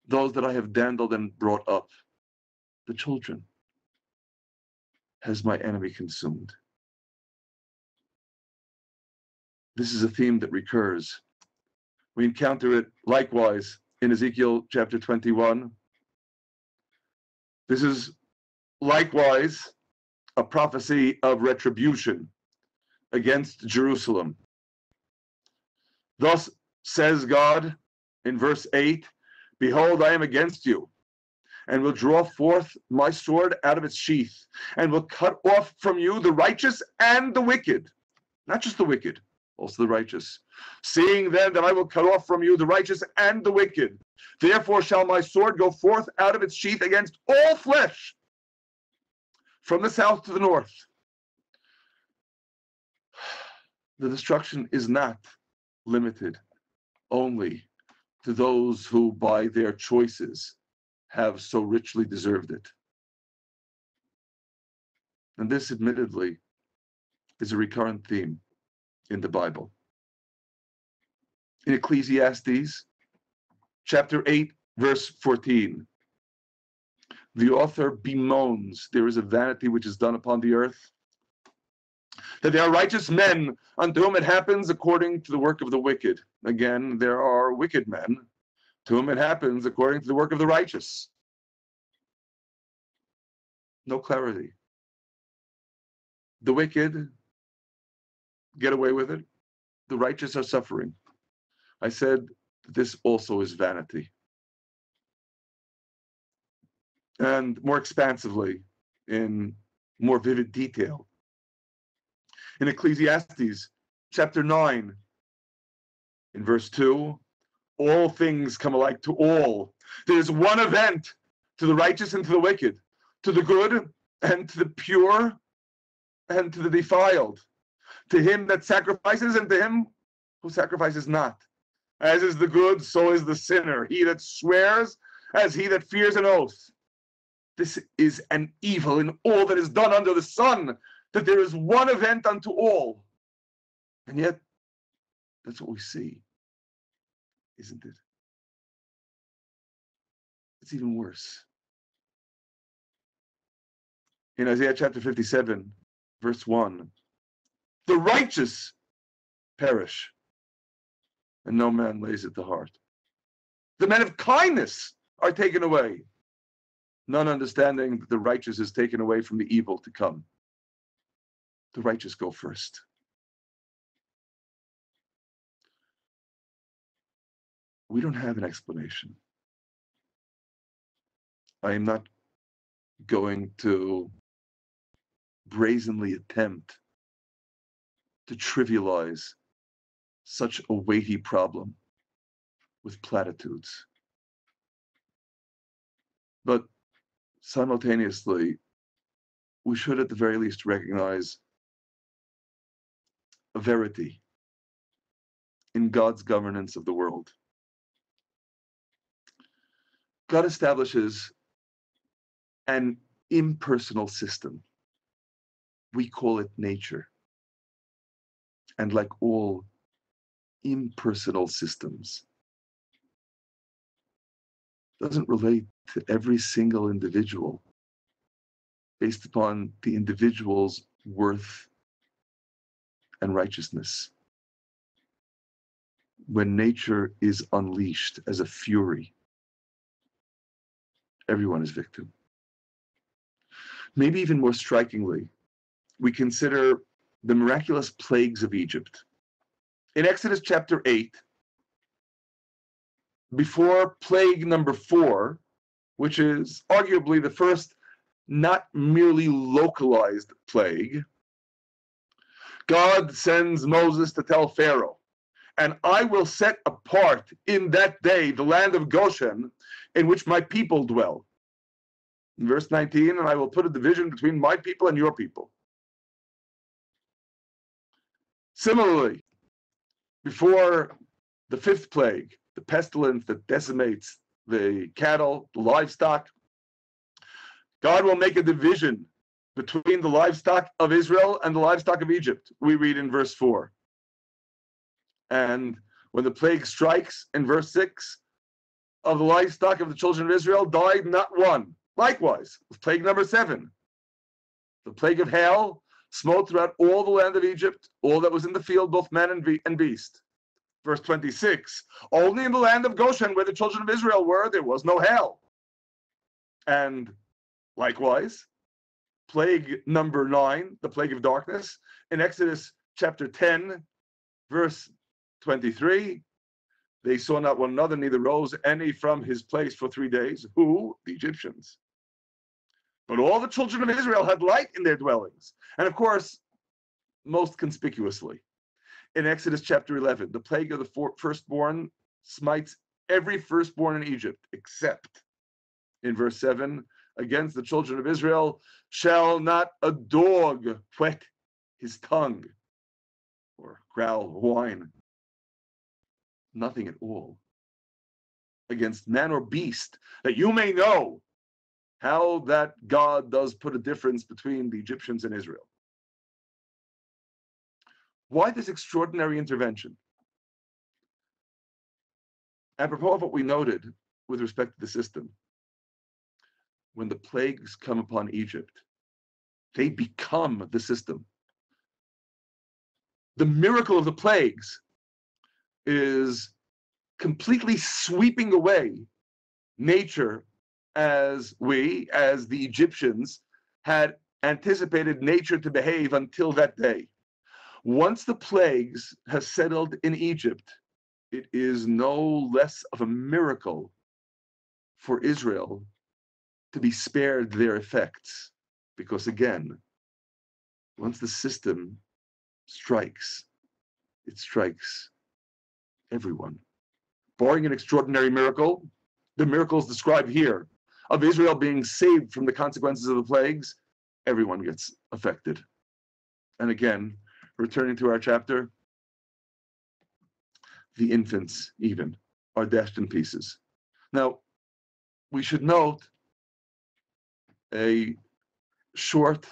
those that I have dandled and brought up, the children, has my enemy consumed. This is a theme that recurs. We encounter it likewise in Ezekiel chapter twenty-one. This is likewise a prophecy of retribution against Jerusalem. Thus says God in verse eight, behold, I am against you, and will draw forth my sword out of its sheath, and will cut off from you the righteous and the wicked. Not just the wicked, also the righteous. Seeing then that I will cut off from you the righteous and the wicked, therefore shall my sword go forth out of its sheath against all flesh, from the south to the north. The destruction is not limited only to those who by their choices have so richly deserved it. And this admittedly is a recurrent theme in the Bible. In Ecclesiastes chapter eight verse fourteen, the author bemoans there is a vanity which is done upon the earth, that they are righteous men, unto whom it happens according to the work of the wicked. Again, there are wicked men, to whom it happens according to the work of the righteous. No clarity. The wicked get away with it. The righteous are suffering. I said, this also is vanity. And more expansively, in more vivid detail, in Ecclesiastes chapter nine, in verse two, all things come alike to all. There is one event to the righteous and to the wicked, to the good and to the pure and to the defiled, to him that sacrifices and to him who sacrifices not. As is the good, so is the sinner. He that swears, as he that fears an oath. This is an evil in all that is done under the sun, that there is one event unto all. And yet, that's what we see, isn't it? It's even worse. In Isaiah chapter fifty-seven, verse one, the righteous perish, and no man lays it to heart. The men of kindness are taken away, none understanding that the righteous is taken away from the evil to come. The righteous go first. We don't have an explanation. I am not going to brazenly attempt to trivialize such a weighty problem with platitudes. But simultaneously, we should at the very least recognize a verity in God's governance of the world. God establishes an impersonal system. We call it nature. And like all impersonal systems, doesn't relate to every single individual based upon the individual's worth and righteousness. When nature is unleashed as a fury, everyone is victim. Maybe even more strikingly, we consider the miraculous plagues of Egypt. In Exodus chapter eight, before plague number four, which is arguably the first not merely localized plague, God sends Moses to tell Pharaoh, and I will set apart in that day the land of Goshen in which my people dwell. In verse nineteen, and I will put a division between my people and your people. Similarly, before the fifth plague, the pestilence that decimates the cattle, the livestock, God will make a division between the livestock of Israel and the livestock of Egypt, we read in verse four. And when the plague strikes, in verse six, of the livestock of the children of Israel died not one. Likewise, with plague number seven, the plague of hail smote throughout all the land of Egypt, all that was in the field, both man and, be and beast. Verse twenty-six, only in the land of Goshen, where the children of Israel were, there was no hail. And likewise, plague number nine, the plague of darkness, in Exodus chapter ten, verse twenty-three, they saw not one another, neither rose any from his place for three days. Who? The Egyptians. But all the children of Israel had light in their dwellings. And of course, most conspicuously, in Exodus chapter eleven, the plague of the firstborn smites every firstborn in Egypt, except in verse seven, against the children of Israel shall not a dog whet his tongue or growl, whine. Nothing at all against man or beast, that you may know how that God does put a difference between the Egyptians and Israel. Why this extraordinary intervention? Apropos of what we noted with respect to the system, when the plagues come upon Egypt, they become the system. the miracle of the plagues is completely sweeping away nature as we, as the Egyptians, had anticipated nature to behave until that day. Once the plagues have settled in Egypt, it is no less of a miracle for Israel to be spared their effects. Because again, once the system strikes, it strikes everyone. Barring an extraordinary miracle, the miracles described here of Israel being saved from the consequences of the plagues, everyone gets affected. And again, returning to our chapter, the infants even are dashed in pieces. Now, we should note a short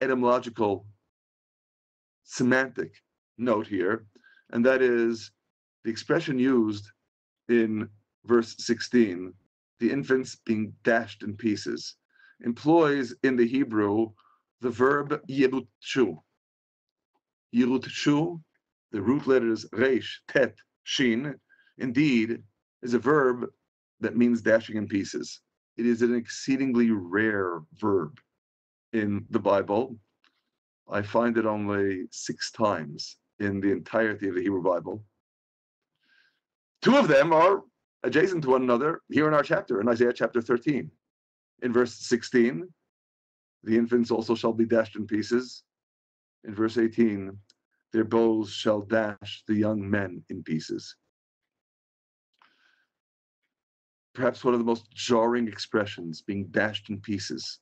etymological semantic note here, and that is the expression used in verse sixteen, the infants being dashed in pieces, employs in the Hebrew the verb yirutshu. Yirutshu, the root letters resh, tet, shin, indeed is a verb that means dashing in pieces. It is an exceedingly rare verb in the Bible. I find it only six times in the entirety of the Hebrew Bible. Two of them are adjacent to one another here in our chapter, in Isaiah chapter thirteen. In verse sixteen, the infants also shall be dashed in pieces. In verse eighteen, their bows shall dash the young men in pieces. Perhaps one of the most jarring expressions, being dashed in pieces,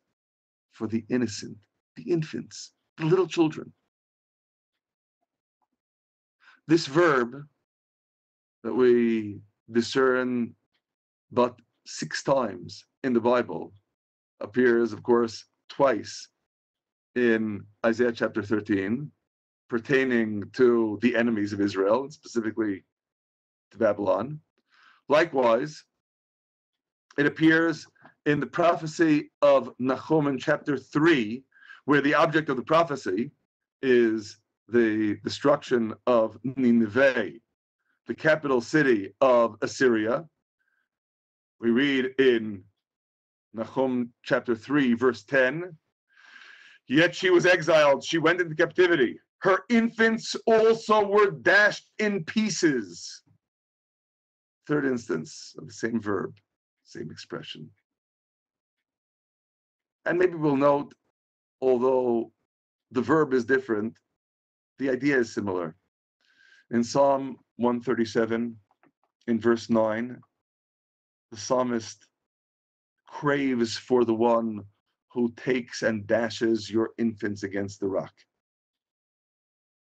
for the innocent, the infants, the little children. This verb that we discern but six times in the Bible appears, of course, twice in Isaiah chapter thirteen, pertaining to the enemies of Israel, specifically to Babylon. Likewise, it appears in the prophecy of Nahum in chapter three, where the object of the prophecy is the destruction of Nineveh, the capital city of Assyria. We read in Nahum chapter three, verse ten, "Yet she was exiled, she went into captivity. Her infants also were dashed in pieces." Third instance of the same verb, same expression. And maybe we'll note, although the verb is different, the idea is similar. In Psalm one thirty-seven, in verse nine, the psalmist craves for the one who takes and dashes your infants against the rock.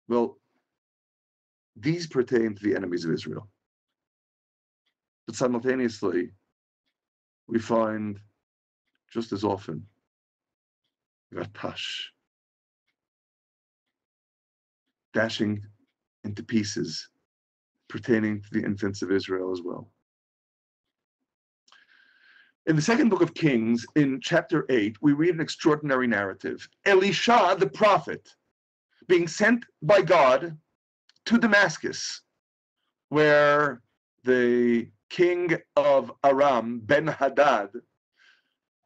Well, these pertain to the enemies of Israel. But simultaneously, we find just as often ratash, dashing into pieces, pertaining to the infants of Israel as well. In the second book of Kings, in chapter eight, we read an extraordinary narrative. Elisha, the prophet, being sent by God to Damascus, where the king of Aram, Ben-Hadad,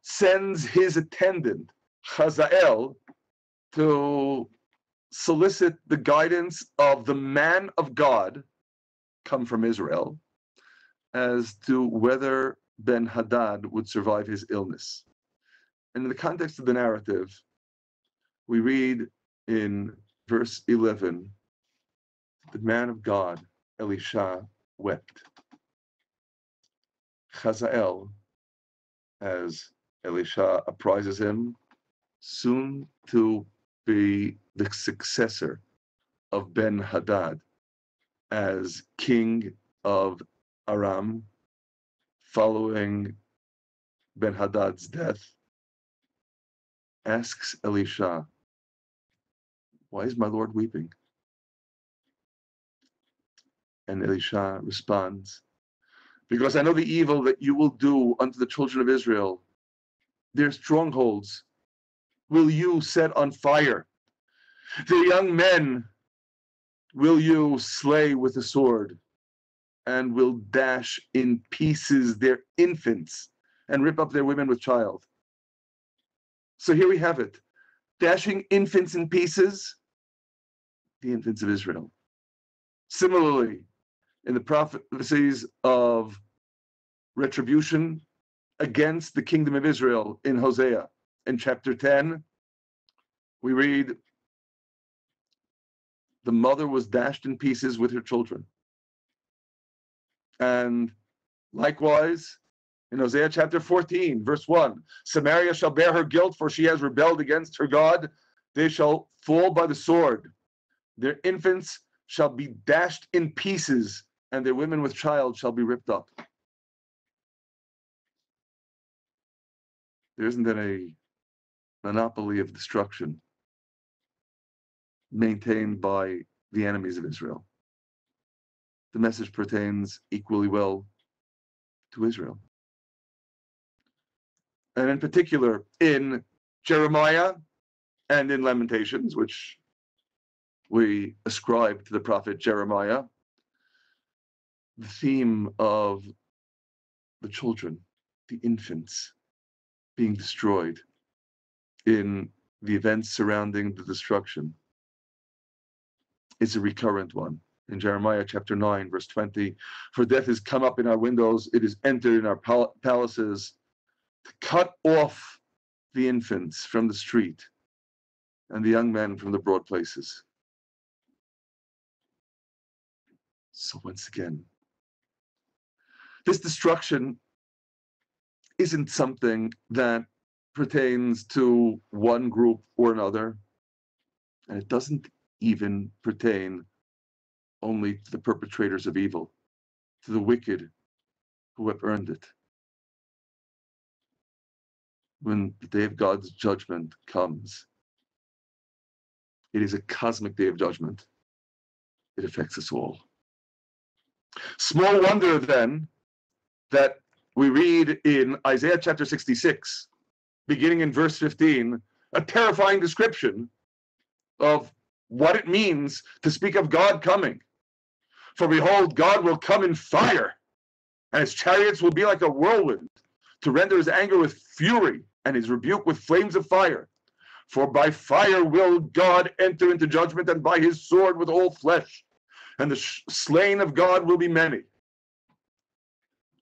sends his attendant, Hazael, to solicit the guidance of the man of God, come from Israel, as to whether Ben-Hadad would survive his illness. And in the context of the narrative, we read in verse eleven, the man of God, Elisha, wept. Hazael, as Elisha apprises him, soon to be the successor of Ben-Hadad as king of Aram, following Ben-Hadad's death, asks Elisha, "Why is my Lord weeping?" And Elisha responds, "Because I know the evil that you will do unto the children of Israel. Their strongholds will you set on fire. Their young men will you slay with the sword, and will dash in pieces their infants, and rip up their women with child. So here we have it. Dashing infants in pieces, the infants of Israel. Similarly, in the prophecies of retribution against the kingdom of Israel in Hosea, in chapter ten, we read, the mother was dashed in pieces with her children. And likewise, in Hosea chapter fourteen, verse one, Samaria shall bear her guilt, for she has rebelled against her God. They shall fall by the sword. Their infants shall be dashed in pieces, and their women with child shall be ripped up. There isn't any monopoly of destruction maintained by the enemies of Israel. The message pertains equally well to Israel. And in particular, in Jeremiah and in Lamentations, which we ascribe to the prophet Jeremiah, the theme of the children, the infants, being destroyed in the events surrounding the destruction is a recurrent one. In Jeremiah chapter nine, verse twenty, for death is come up in our windows, it is entered in our pal palaces, to cut off the infants from the street and the young men from the broad places. So once again, this destruction isn't something that pertains to one group or another, and it doesn't even pertain only to the perpetrators of evil, to the wicked who have earned it. When the day of God's judgment comes, it is a cosmic day of judgment. It affects us all. Small wonder then that we read in Isaiah chapter sixty-six, beginning in verse fifteen, a terrifying description of what it means to speak of God coming. For behold, God will come in fire, and his chariots will be like a whirlwind, to render his anger with fury, and his rebuke with flames of fire. For by fire will God enter into judgment, and by his sword with all flesh, and the slain of God will be many.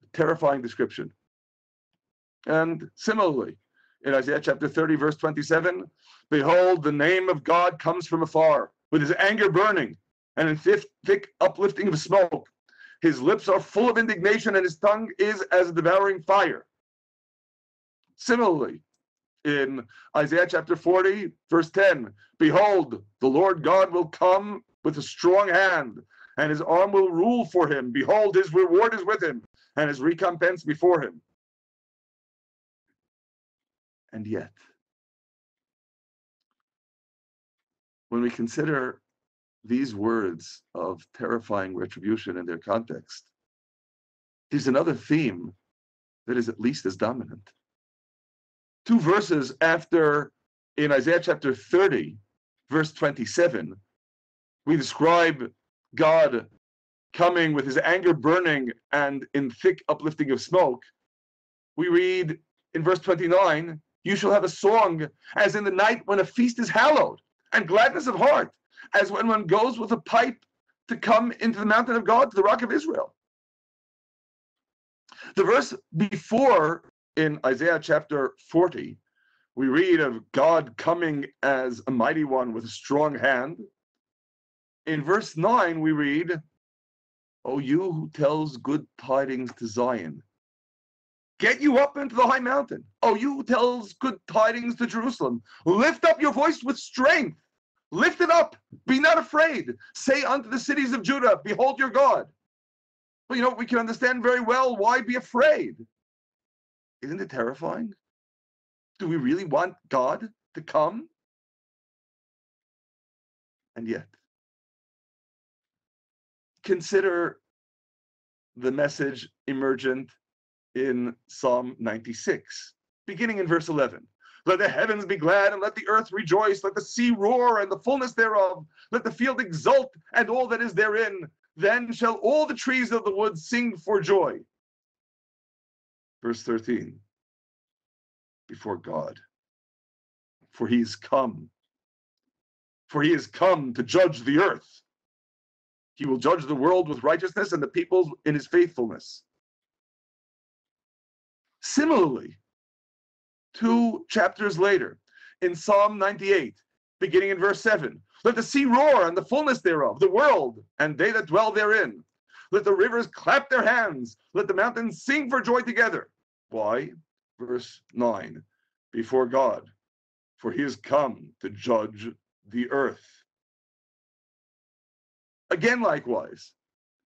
A terrifying description. And similarly, in Isaiah chapter thirty, verse twenty-seven, behold, the name of God comes from afar, with his anger burning, and in thick, thick uplifting of smoke. His lips are full of indignation, and his tongue is as a devouring fire. Similarly, in Isaiah chapter forty, verse ten, behold, the Lord God will come with a strong hand, and his arm will rule for him. Behold, his reward is with him, and his recompense before him. And yet, when we consider these words of terrifying retribution in their context, there's another theme that is at least as dominant. Two verses after, in Isaiah chapter thirty, verse twenty-seven, we describe God coming with his anger burning and in thick uplifting of smoke. We read in verse twenty-nine, you shall have a song as in the night when a feast is hallowed, and gladness of heart, as when one goes with a pipe to come into the mountain of God, to the rock of Israel. The verse before, in Isaiah chapter forty, we read of God coming as a mighty one with a strong hand. In verse nine, we read, O you who tells good tidings to Zion, get you up into the high mountain. O you who tells good tidings to Jerusalem, lift up your voice with strength. Lift it up. Be not afraid. Say unto the cities of Judah, behold your God. Well, you know, we can understand very well why be afraid. Isn't it terrifying? Do we really want God to come? And yet, consider the message emergent in Psalm ninety-six, beginning in verse eleven. Let the heavens be glad, and let the earth rejoice. Let the sea roar, and the fullness thereof. Let the field exult, and all that is therein. Then shall all the trees of the wood sing for joy. Verse thirteen. Before God. For he is come. For he is come to judge the earth. He will judge the world with righteousness and the peoples in his faithfulness. Similarly, two chapters later, in Psalm ninety-eight, beginning in verse seven, let the sea roar and the fullness thereof, the world, and they that dwell therein. Let the rivers clap their hands. Let the mountains sing for joy together. Why? Verse nine, before God, for he is come to judge the earth. Again, likewise,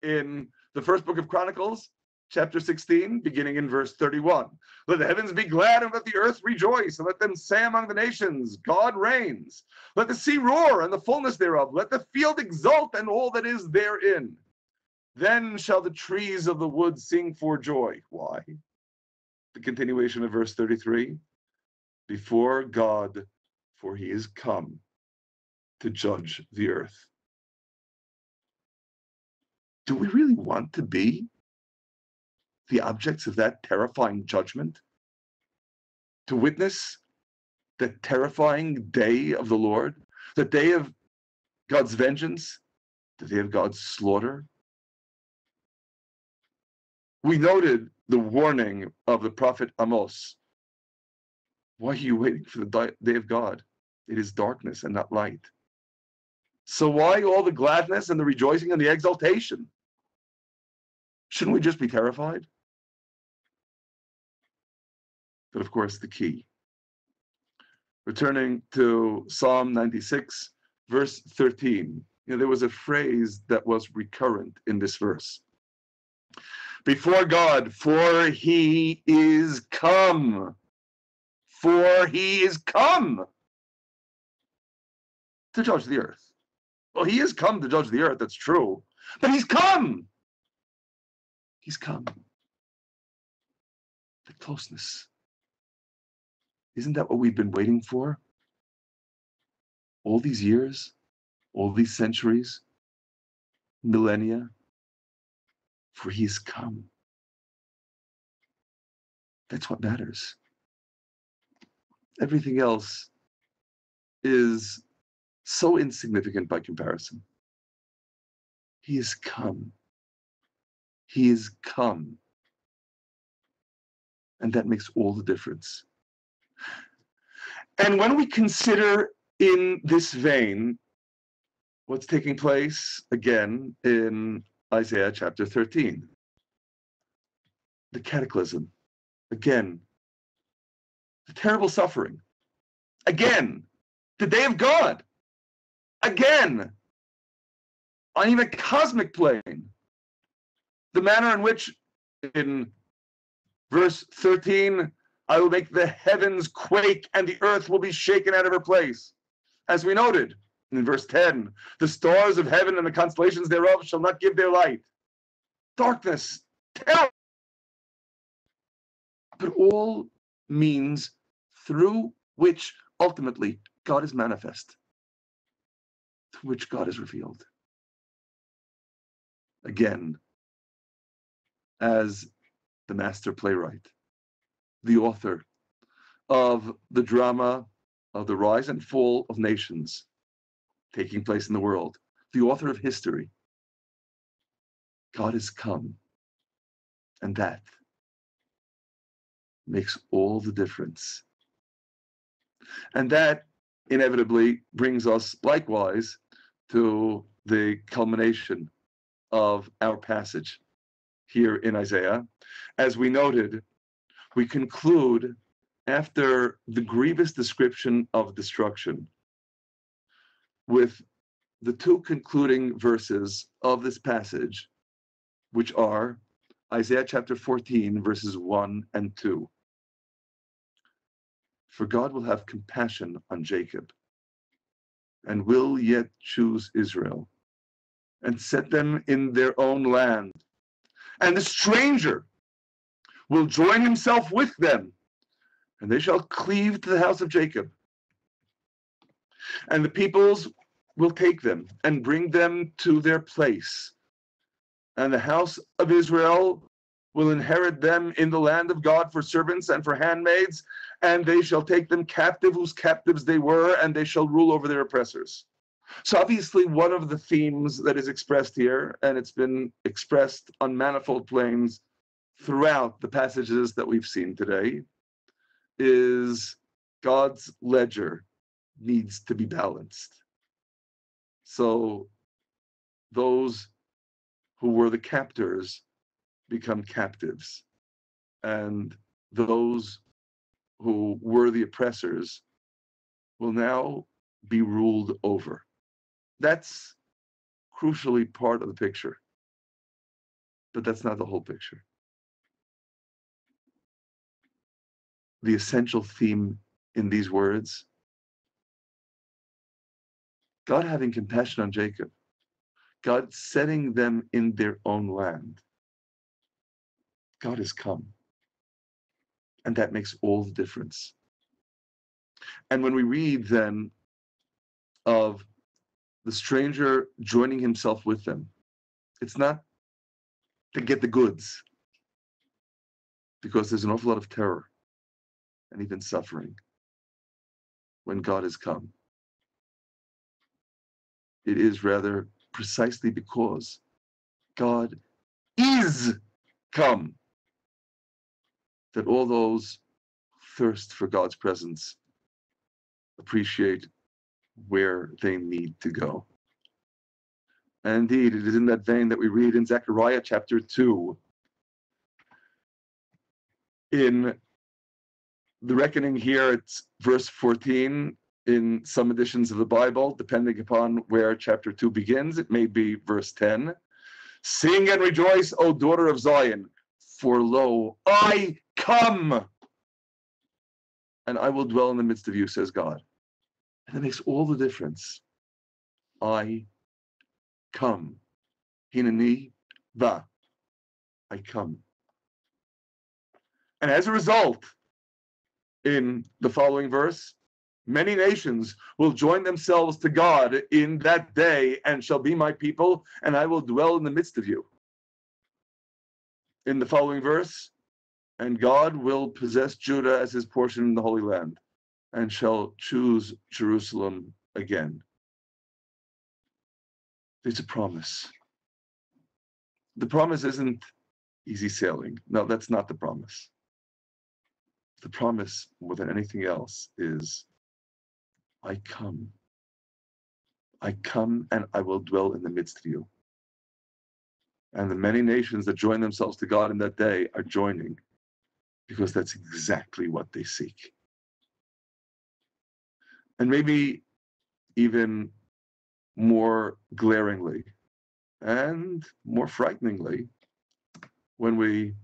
in the first book of Chronicles, chapter sixteen, beginning in verse thirty-one. Let the heavens be glad, and let the earth rejoice, and let them say among the nations, God reigns. Let the sea roar, and the fullness thereof. Let the field exult, and all that is therein. Then shall the trees of the wood sing for joy. Why? The continuation of verse thirty-three. Before God, for he is come to judge the earth. Do we really want to be the objects of that terrifying judgment? To witness the terrifying day of the Lord, the day of God's vengeance, the day of God's slaughter? We noted the warning of the prophet Amos. Why are you waiting for the day of God? It is darkness and not light. So why all the gladness and the rejoicing and the exaltation? Shouldn't we just be terrified? But of course, the key. Returning to Psalm ninety-six, verse thirteen. You know, there was a phrase that was recurrent in this verse. Before God, for he is come. For he is come to judge the earth. Well, he is come to judge the earth, that's true. But he's come. He's come. The closeness. Isn't that what we've been waiting for? All these years, all these centuries, millennia, for he's come. That's what matters. Everything else is so insignificant by comparison. He is come. He is come. And that makes all the difference. And when we consider in this vein what's taking place again in Isaiah chapter thirteen, the cataclysm, again, the terrible suffering, again, the day of God, again, on even a cosmic plane, the manner in which, in verse thirteen, I will make the heavens quake and the earth will be shaken out of her place. As we noted in verse ten, the stars of heaven and the constellations thereof shall not give their light. Darkness, terror. But all means through which ultimately God is manifest, through which God is revealed. Again, as the master playwright, the author of the drama of the rise and fall of nations taking place in the world, the author of history, God has come, and that makes all the difference. And that inevitably brings us likewise to the culmination of our passage here in Isaiah. As we noted, we conclude after the grievous description of destruction with the two concluding verses of this passage, which are Isaiah chapter fourteen, verses one and two. For God will have compassion on Jacob, and will yet choose Israel, and set them in their own land. And the stranger will join himself with them, and they shall cleave to the house of Jacob. And the peoples will take them and bring them to their place. And the house of Israel will inherit them in the land of God for servants and for handmaids, and they shall take them captive, whose captives they were, and they shall rule over their oppressors. So obviously one of the themes that is expressed here, and it's been expressed on manifold planes throughout the passages that we've seen today, is God's ledger needs to be balanced. So those who were the captors become captives, and those who were the oppressors will now be ruled over. That's crucially part of the picture, but that's not the whole picture. The essential theme in these words, God having compassion on Jacob, God setting them in their own land. God has come, and that makes all the difference. And when we read then of the stranger joining himself with them, it's not to get the goods, because there's an awful lot of terror and even suffering when God has come. It is rather precisely because God is come that all those who thirst for God's presence appreciate where they need to go. And indeed, it is in that vein that we read in Zechariah chapter two, in the reckoning here, it's verse fourteen. In some editions of the Bible, depending upon where chapter two begins, it may be verse ten. Sing and rejoice, O daughter of Zion, for lo, I come, and I will dwell in the midst of you, says God. And that makes all the difference. I come. Hineni va. I come. And as a result, in the following verse, many nations will join themselves to God in that day and shall be my people, and I will dwell in the midst of you. In the following verse, and God will possess Judah as his portion in the Holy Land and shall choose Jerusalem again. It's a promise. The promise isn't easy sailing. No, that's not the promise. The promise, more than anything else, is I come. I come and I will dwell in the midst of you. And the many nations that join themselves to God in that day are joining because that's exactly what they seek. And maybe even more glaringly and more frighteningly when we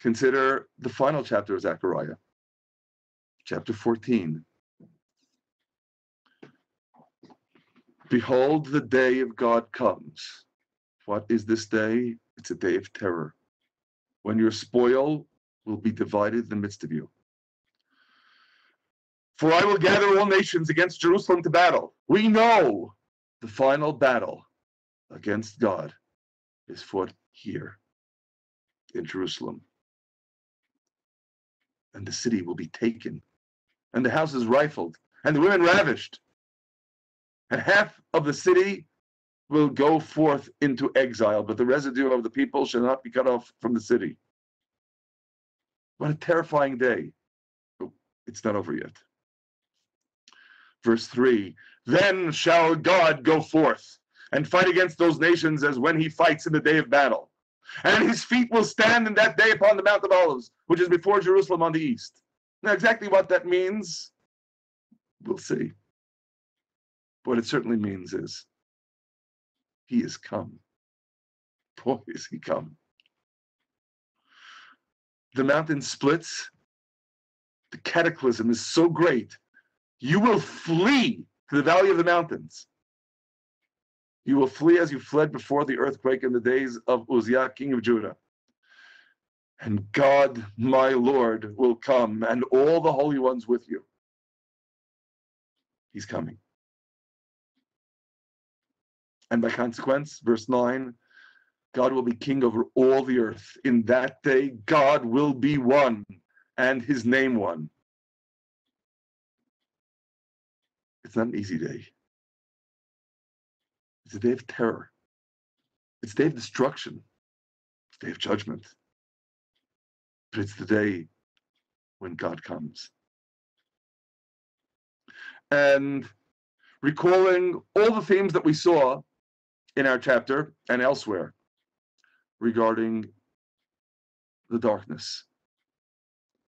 consider the final chapter of Zechariah, chapter fourteen. Behold, the day of God comes. What is this day? It's a day of terror, when your spoil will be divided in the midst of you. For I will gather all nations against Jerusalem to battle. We know the final battle against God is fought here in Jerusalem. And the city will be taken, and the houses rifled, and the women ravished. And half of the city will go forth into exile, but the residue of the people shall not be cut off from the city. What a terrifying day. Oh, it's not over yet. Verse three, then shall God go forth and fight against those nations as when he fights in the day of battle. And his feet will stand in that day upon the Mount of Olives, which is before Jerusalem on the east. Now, exactly what that means, we'll see. What it certainly means is, he is come. Boy, is he come. The mountain splits. The cataclysm is so great. You will flee to the valley of the mountains. You will flee as you fled before the earthquake in the days of Uzziah, king of Judah. and God, my Lord, will come, and all the holy ones with you. He's coming. And by consequence, verse nine, God will be king over all the earth. In that day, God will be one, and his name one. It's not an easy day. It's a day of terror. It's a day of destruction. It's a day of judgment. But it's the day when God comes. And recalling all the themes that we saw in our chapter and elsewhere regarding the darkness,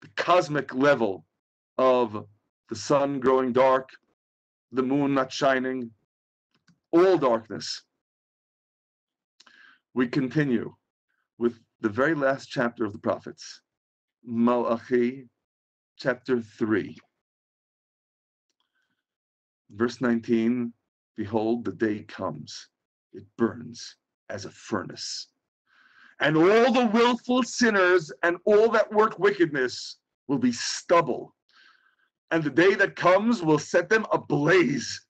the cosmic level of the sun growing dark, the moon not shining, all darkness. We continue with the very last chapter of the prophets, Malachi chapter three. Verse nineteen, behold, the day comes, it burns as a furnace. And all the willful sinners and all that work wickedness will be stubble. And the day that comes will set them ablaze,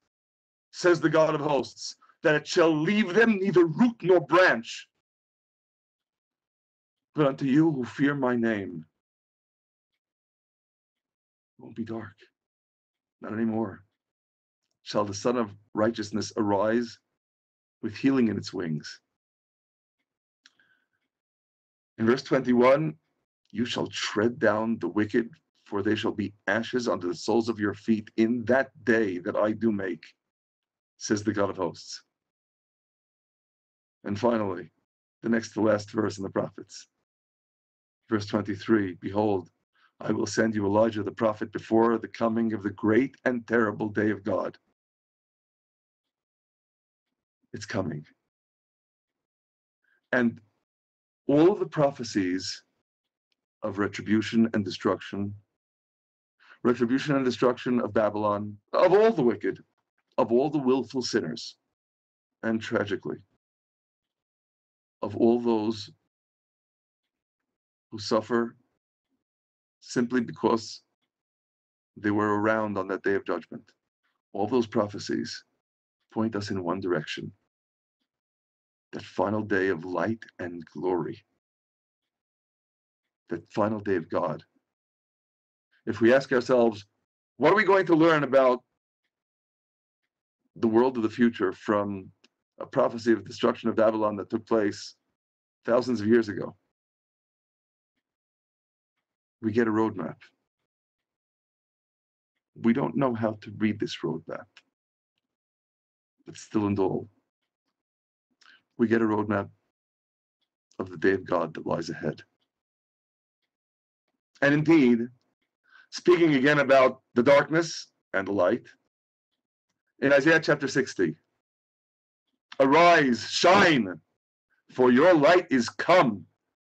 says the God of hosts, that it shall leave them neither root nor branch. But unto you who fear my name, it won't be dark, not anymore. Shall the Son of Righteousness arise with healing in its wings. In verse twenty-one, you shall tread down the wicked, for they shall be ashes under the soles of your feet in that day that I do make, says the God of hosts. And finally, the next to last verse in the prophets. Verse twenty-three, behold, I will send you Elijah the prophet before the coming of the great and terrible day of God. It's coming. And all of the prophecies of retribution and destruction, retribution and destruction of Babylon, of all the wicked, of all the willful sinners, and tragically, of all those who suffer simply because they were around on that day of judgment. All those prophecies point us in one direction. That final day of light and glory. That final day of God. If we ask ourselves, what are we going to learn about the world of the future from a prophecy of destruction of Babylon that took place thousands of years ago? We get a roadmap. We don't know how to read this roadmap, but still and all, we get a roadmap of the day of God that lies ahead. And indeed, speaking again about the darkness and the light, in Isaiah chapter sixty, arise, shine, for your light is come,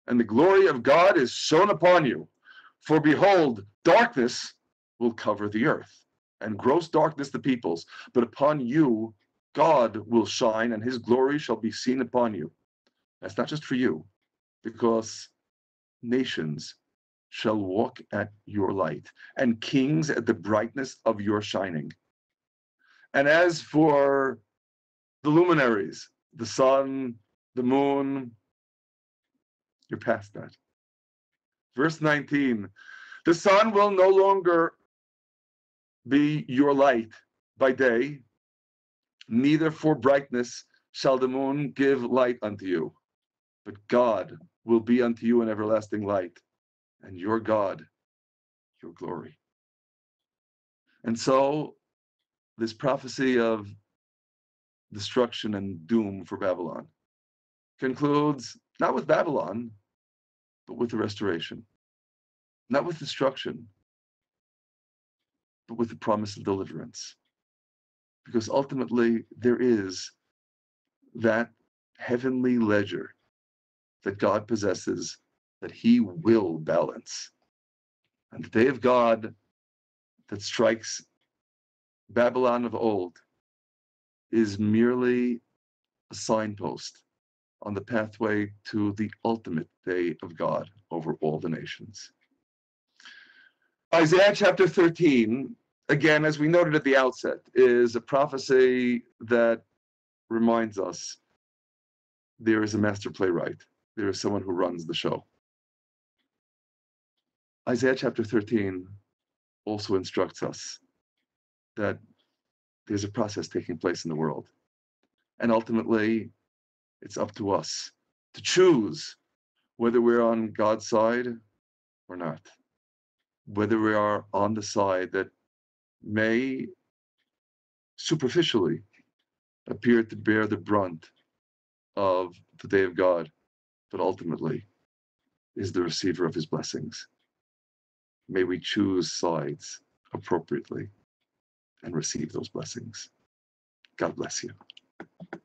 and the glory of God is shone upon you. For behold, darkness will cover the earth, and gross darkness the peoples, but upon you God will shine, and his glory shall be seen upon you. That's not just for you, because nations shall walk at your light, and kings at the brightness of your shining. And as for the luminaries, the sun, the moon, you're past that. Verse nineteen, the sun will no longer be your light by day, neither for brightness shall the moon give light unto you. But God will be unto you an everlasting light, and your God, your glory. And so, this prophecy of destruction and doom for Babylon concludes not with Babylon, but with the restoration. Not with destruction, but with the promise of deliverance. Because ultimately, there is that heavenly ledger that God possesses that he will balance. And the day of God that strikes Babylon of old is merely a signpost on the pathway to the ultimate day of God over all the nations. Isaiah chapter thirteen, again, as we noted at the outset, is a prophecy that reminds us there is a master playwright. There is someone who runs the show. Isaiah chapter thirteen also instructs us that there's a process taking place in the world. And ultimately, it's up to us to choose whether we're on God's side or not, whether we are on the side that may superficially appear to bear the brunt of the day of God, but ultimately is the receiver of his blessings. May we choose sides appropriately and receive those blessings. God bless you.